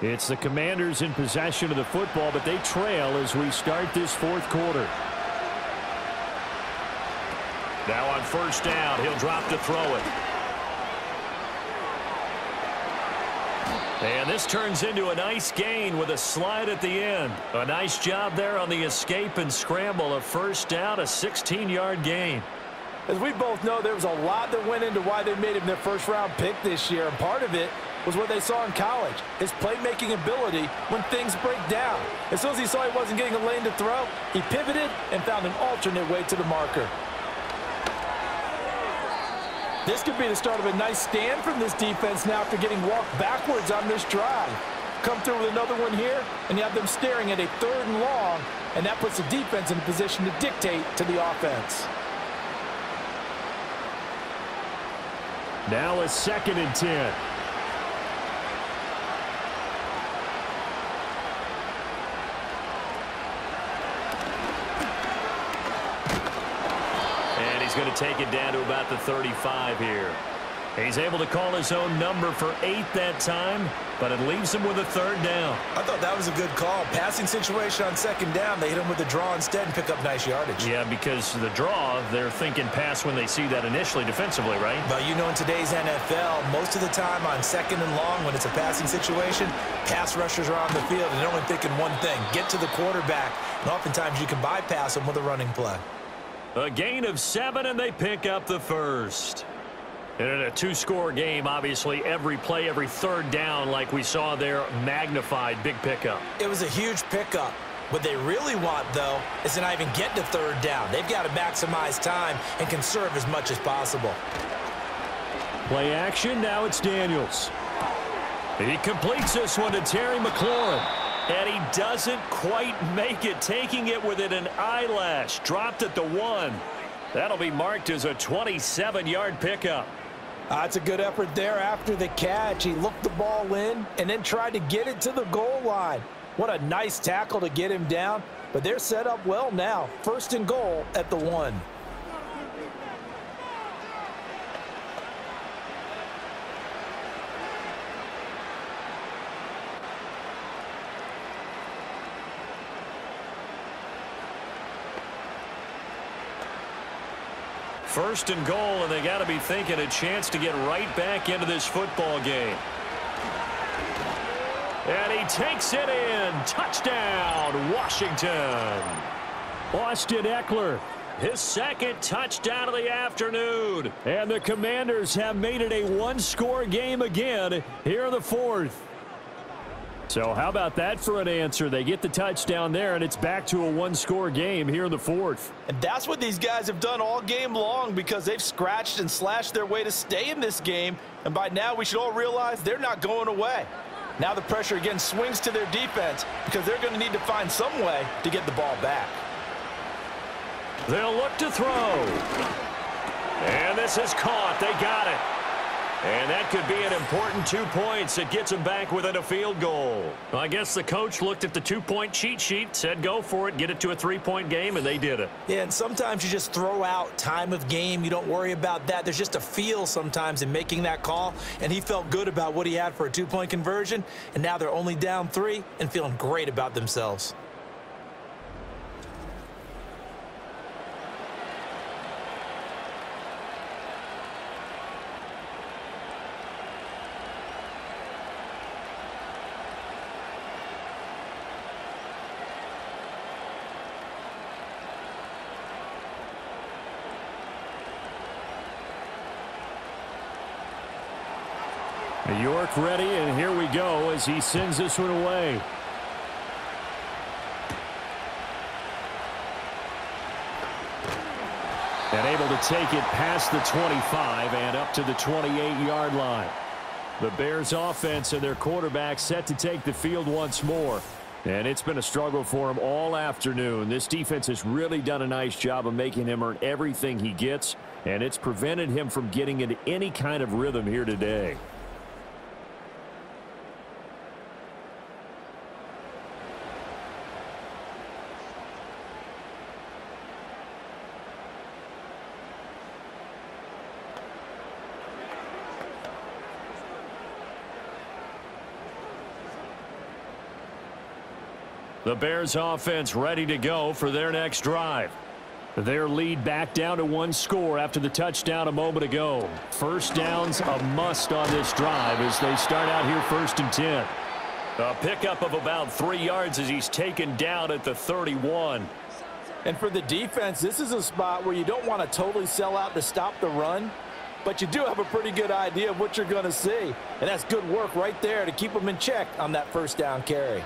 It's the Commanders in possession of the football, but they trail as we start this fourth quarter. Now on first down, he'll drop to throw it. And this turns into a nice gain with a slide at the end. A nice job there on the escape and scramble. A first down, a 16-yard gain. As we both know, there was a lot that went into why they made him their first-round pick this year, and part of it was what they saw in college, his playmaking ability when things break down. As soon as he saw he wasn't getting a lane to throw, he pivoted and found an alternate way to the marker. This could be the start of a nice stand from this defense now after getting walked backwards on this drive. Come through with another one here, and you have them staring at a third and long, and that puts the defense in a position to dictate to the offense. Now a second and 10. Going to take it down to about the 35 here. He's able to call his own number for 8 that time, but it leaves him with a 3rd down. I thought that was a good call. Passing situation on 2nd down, they hit him with a draw instead and pick up nice yardage. Yeah, because the draw, they're thinking pass when they see that initially defensively, right? But you know, in today's NFL, most of the time on 2nd and long when it's a passing situation, pass rushers are on the field and they're only thinking one thing, get to the quarterback. And oftentimes you can bypass them with a running play. A gain of 7, and they pick up the 1st. And in a 2-score game, obviously, every play, every 3rd down, like we saw there, magnified, big pickup. It was a huge pickup. What they really want, though, is to not even get to 3rd down. They've got to maximize time and conserve as much as possible. Play action, now it's Daniels. He completes this one to Terry McLaurin. And he doesn't quite make it, taking it within an eyelash. Dropped at the 1. That'll be marked as a 27-yard pickup. That's a good effort there after the catch. He looked the ball in and then tried to get it to the goal line. What a nice tackle to get him down, but they're set up well now. 1st and goal at the 1. First and goal, and they got to be thinking a chance to get right back into this football game. And he takes it in. Touchdown, Washington. Austin Eckler, his 2nd touchdown of the afternoon. And the Commanders have made it a 1-score game again here in the 4th. So how about that for an answer? They get the touchdown there, and it's back to a 1-score game here in the 4th. And that's what these guys have done all game long, because they've scratched and slashed their way to stay in this game. And by now, we should all realize they're not going away. Now the pressure again swings to their defense, because they're going to need to find some way to get the ball back. They'll look to throw. And this is caught. They got it. And that could be an important 2 points that gets him back within a field goal. Well, I guess the coach looked at the 2-point cheat sheet, said go for it, get it to a 3-point game, and they did it. Yeah, and sometimes you just throw out time of game. You don't worry about that. There's just a feel sometimes in making that call, and he felt good about what he had for a 2-point conversion, and now they're only down 3 and feeling great about themselves. York ready, and here we go as he sends this one away. And able to take it past the 25 and up to the 28-yard line. The Bears offense and their quarterback set to take the field once more. And it's been a struggle for him all afternoon. This defense has really done a nice job of making him earn everything he gets, and it's prevented him from getting into any kind of rhythm here today. The Bears offense ready to go for their next drive. Their lead back down to 1 score after the touchdown a moment ago. First down's a must on this drive as they start out here 1st and 10. A pickup of about 3 yards as he's taken down at the 31. And for the defense, this is a spot where you don't want to totally sell out to stop the run, but you do have a pretty good idea of what you're going to see. And that's good work right there to keep them in check on that 1st down carry.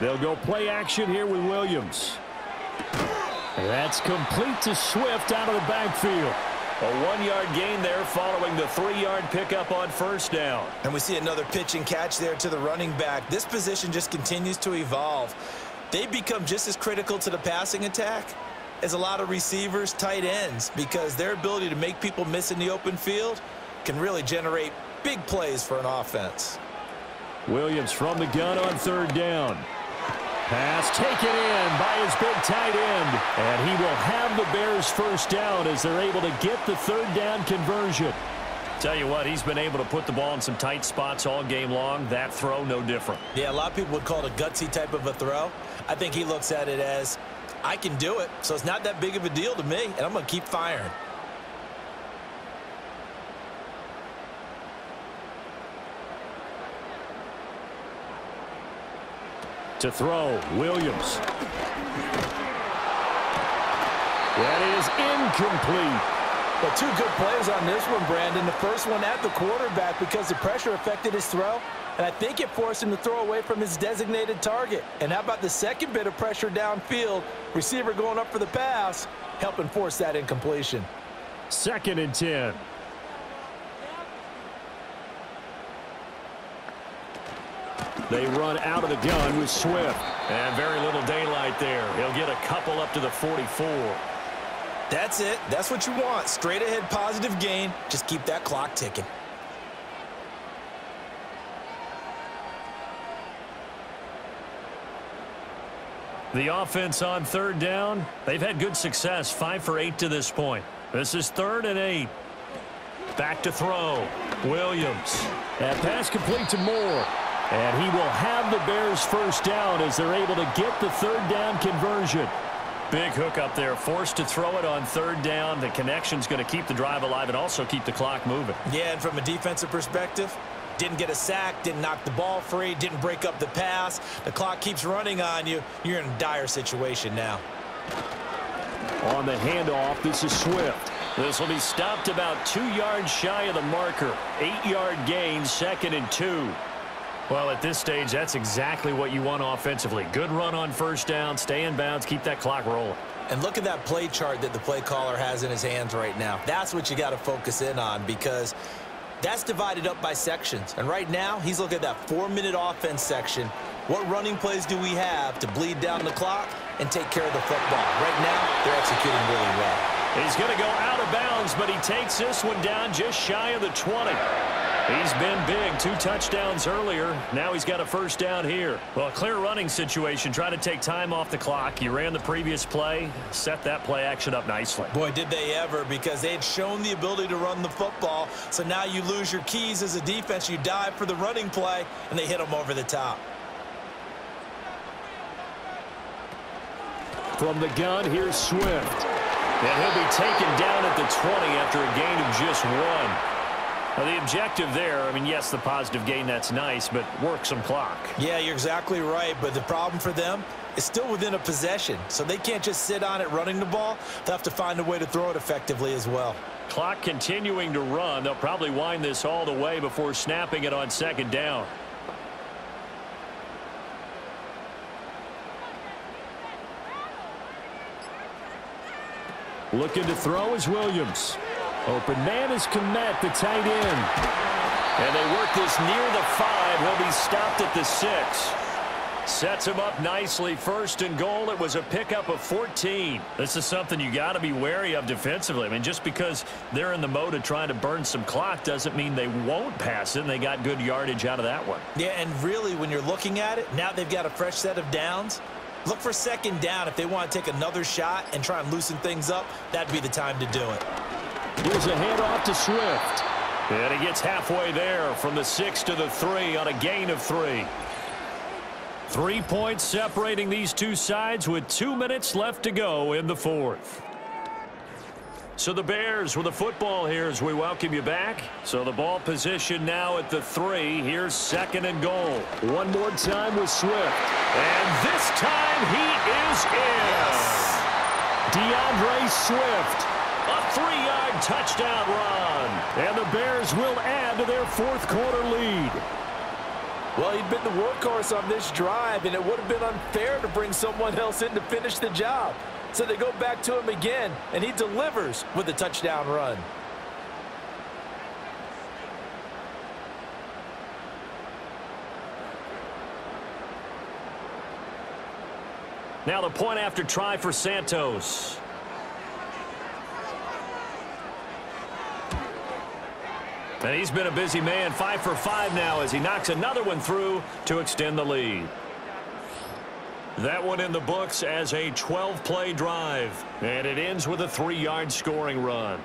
They'll go play action here with Williams. That's complete to Swift out of the backfield. A 1-yard gain there following the 3-yard pickup on 1st down. And we see another pitch and catch there to the running back. This position just continues to evolve. They become just as critical to the passing attack as a lot of receivers, tight ends, because their ability to make people miss in the open field can really generate big plays for an offense. Williams from the gun on 3rd down. Pass taken in by his big tight end. And he will have the Bears first down as they're able to get the third down conversion. Tell you what, he's been able to put the ball in some tight spots all game long. That throw, no different. Yeah, a lot of people would call it a gutsy type of a throw. I think he looks at it as, I can do it, so it's not that big of a deal to me, and I'm going to keep firing. To throw, Williams. That is incomplete. But two good plays on this one, Brandon. The first one at the quarterback because the pressure affected his throw, and I think it forced him to throw away from his designated target. And how about the second bit of pressure downfield? Receiver going up for the pass, helping force that incompletion. 2nd and 10. They run out of the gun with Swift. And very little daylight there. He'll get a couple up to the 44. That's it. That's what you want. Straight ahead, positive gain. Just keep that clock ticking. The offense on third down. They've had good success. 5 for 8 to this point. This is 3rd and 8. Back to throw. Williams. That pass complete to Moore. And he will have the Bears first down as they're able to get the third down conversion. Big hook up there, forced to throw it on third down. The connection's going to keep the drive alive and also keep the clock moving. Yeah, and from a defensive perspective, didn't get a sack, didn't knock the ball free, didn't break up the pass. The clock keeps running on you. You're in a dire situation now. On the handoff, this is Swift. This will be stopped about 2 yards shy of the marker. 8-yard gain, 2nd and 2. Well, at this stage, that's exactly what you want offensively. Good run on first down, stay in bounds, keep that clock rolling. And look at that play chart that the play caller has in his hands right now. That's what you got to focus in on, because that's divided up by sections. And right now, he's looking at that 4-minute offense section. What running plays do we have to bleed down the clock and take care of the football? Right now, they're executing really well. He's going to go out of bounds, but he takes this one down just shy of the 20. He's been big, 2 touchdowns earlier. Now he's got a first down here. Well, a clear running situation, trying to take time off the clock. He ran the previous play, set that play action up nicely. Boy, did they ever, because they had shown the ability to run the football. So now you lose your keys as a defense. You dive for the running play, and they hit him over the top. From the gun, here's Swift. And he'll be taken down at the 20 after a gain of just 1. Well, the objective there, I mean, yes, the positive gain, that's nice, but work some clock. Yeah, you're exactly right, but the problem for them is still within a possession, so they can't just sit on it running the ball. They'll have to find a way to throw it effectively as well. Clock continuing to run. They'll probably wind this all the way before snapping it on 2nd down. Looking to throw is Williams. Open man is Kmet, the tight end. And they work this near the 5. He'll be stopped at the 6. Sets him up nicely. 1st and goal. It was a pickup of 14. This is something you got to be wary of defensively. I mean, just because they're in the mode of trying to burn some clock doesn't mean they won't pass it. And they got good yardage out of that one. Yeah, and really, when you're looking at it, now they've got a fresh set of downs. Look for 2nd down. If they want to take another shot and try and loosen things up, that'd be the time to do it. Here's a handoff to Swift. And he gets halfway there from the 6 to the 3 on a gain of 3. 3 points separating these two sides with 2 minutes left to go in the 4th. So the Bears with the football here as we welcome you back. So the ball position now at the 3. Here's 2nd and goal. One more time with Swift. And this time he is in. Yes. DeAndre Swift. A 3-yard touchdown run. And the Bears will add to their 4th quarter lead. Well, he'd been the workhorse on this drive, and it would have been unfair to bring someone else in to finish the job. So they go back to him again, and he delivers with a touchdown run. Now the point after try for Santos. And he's been a busy man, 5 for 5 now, as he knocks another one through to extend the lead. That one in the books as a 12-play drive. And it ends with a 3-yard scoring run.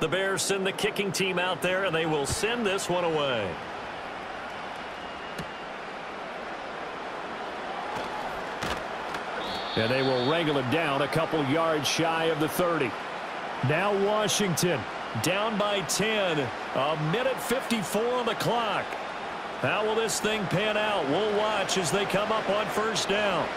The Bears send the kicking team out there, and they will send this one away. And they will wrangle it down a couple yards shy of the 30. Now Washington down by 10. A minute 54 on the clock. How will this thing pan out? We'll watch as they come up on first down.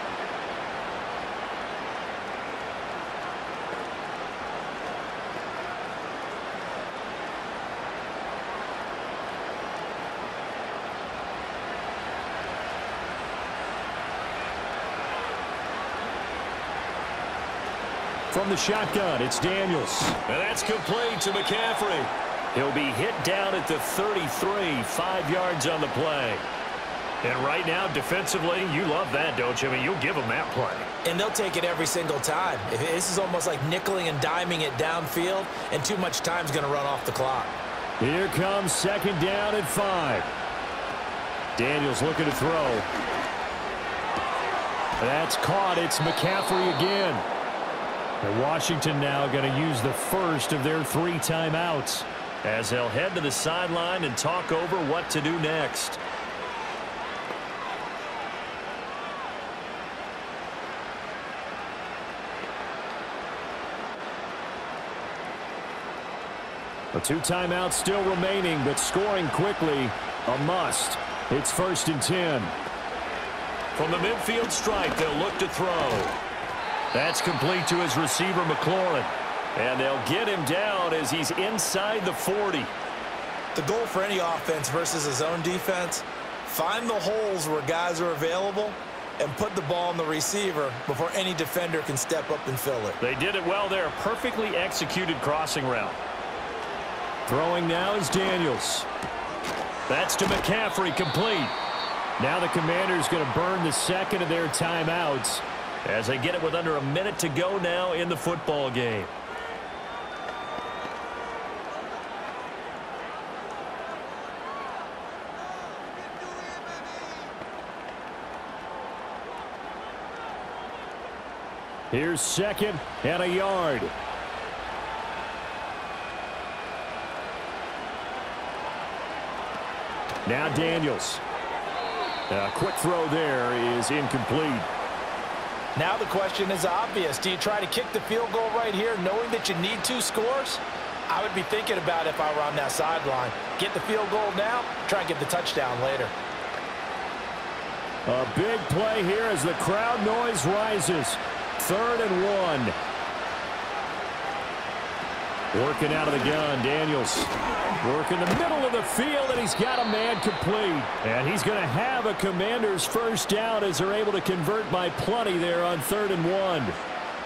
From the shotgun, it's Daniels. And that's complete to McCaffrey. He'll be hit down at the 33, 5 yards on the play. And right now, defensively, you love that, don't you? I mean, you'll give them that play. And they'll take it every single time. This is almost like nickeling and diming it downfield, and too much time's going to run off the clock. Here comes second down at 5. Daniels looking to throw. That's caught. It's McCaffrey again. And Washington now going to use the first of their 3 timeouts as they'll head to the sideline and talk over what to do next. The 2 timeouts still remaining, but scoring quickly, a must. It's 1st and 10. From the midfield stripe, they'll look to throw. That's complete to his receiver, McLaurin. And they'll get him down as he's inside the 40. The goal for any offense versus his own defense, find the holes where guys are available and put the ball in the receiver before any defender can step up and fill it. They did it well there. Perfectly executed crossing route. Throwing now is Daniels. That's to McCaffrey, complete. Now the Commanders going to burn the second of their timeouts as they get it with under a minute to go now in the football game. Here's second and a yard. Now Daniels. A quick throw there is incomplete. Now the question is obvious. Do you try to kick the field goal right here knowing that you need 2 scores? I would be thinking about it if I were on that sideline. Get the field goal now, try and get the touchdown later. A big play here as the crowd noise rises. 3rd and 1. Working out of the gun, Daniels. Working the middle of the field, and he's got a man complete. And he's going to have a Commander's first down as they're able to convert by plenty there on 3rd and 1.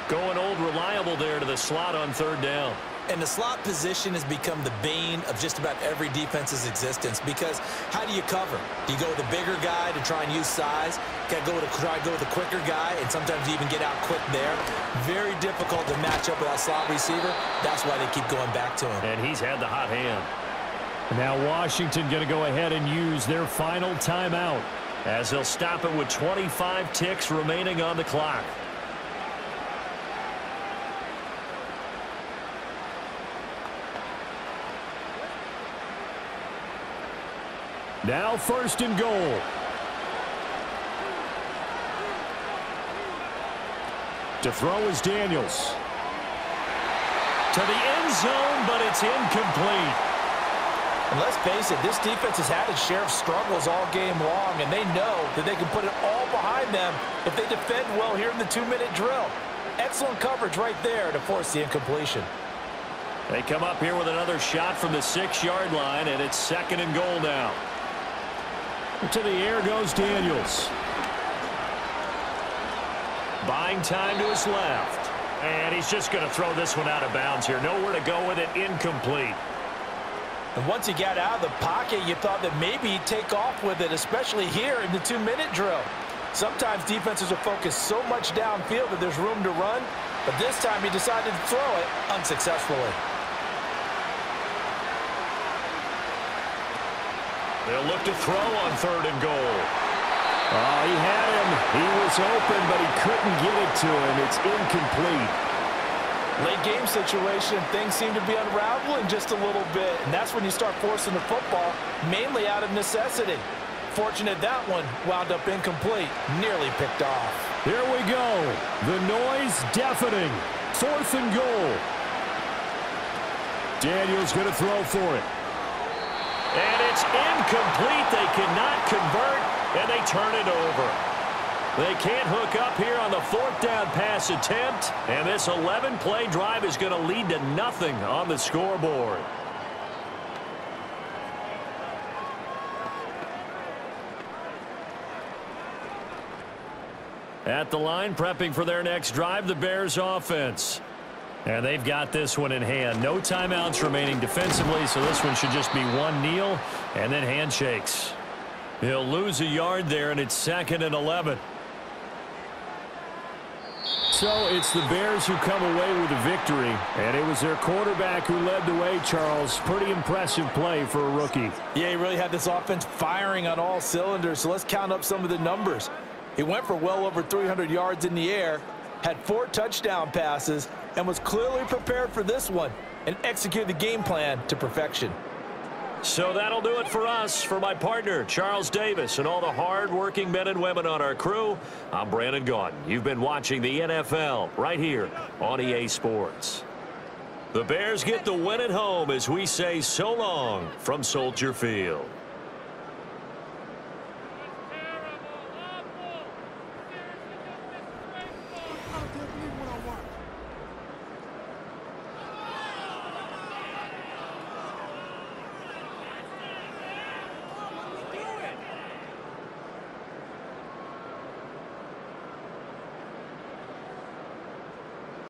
Going old reliable there to the slot on 3rd down. And the slot position has become the bane of just about every defense's existence, because how do you cover? Do you go with a bigger guy to try and use size? Try to go with a quicker guy, and sometimes you even get out quick there. Very difficult to match up with that slot receiver. That's why they keep going back to him. And he's had the hot hand. Now Washington going to go ahead and use their final timeout as they'll stop it with 25 ticks remaining on the clock. Now 1st and goal. To throw is Daniels. To the end zone, but it's incomplete. And let's face it, this defense has had its share of struggles all game long, and they know that they can put it all behind them if they defend well here in the 2-minute drill. Excellent coverage right there to force the incompletion. They come up here with another shot from the 6-yard line, and it's 2nd and goal now. To the air goes Daniels. Buying time to his left. And he's just going to throw this one out of bounds here. Nowhere to go with it. Incomplete. And once he got out of the pocket, you thought that maybe he'd take off with it, especially here in the two-minute drill. Sometimes defenses are focused so much downfield that there's room to run, but this time he decided to throw it unsuccessfully. They'll look to throw on third and goal. Oh, he had him. He was open, but he couldn't get it to him. It's incomplete. Late game situation, things seem to be unraveling just a little bit, and that's when you start forcing the football, mainly out of necessity. Fortunate that one wound up incomplete, nearly picked off. Here we go. The noise deafening. Fourth and goal. Daniels going to throw for it. And it's incomplete. They cannot convert, and they turn it over. They can't hook up here on the fourth down pass attempt, and this 11-play drive is going to lead to nothing on the scoreboard. At the line, prepping for their next drive, the Bears offense. And they've got this one in hand. No timeouts remaining defensively, so this one should just be one kneel and then handshakes. He'll lose a yard there, and it's second and 11. So it's the Bears who come away with a victory, and it was their quarterback who led the way, Charles. Pretty impressive play for a rookie. Yeah, he really had this offense firing on all cylinders, so let's count up some of the numbers. He went for well over 300 yards in the air, had 4 touchdown passes, and was clearly prepared for this one and executed the game plan to perfection. So that'll do it for us. For my partner, Charles Davis, and all the hard-working men and women on our crew, I'm Brandon Gordon. You've been watching the NFL right here on EA Sports. The Bears get the win at home as we say so long from Soldier Field.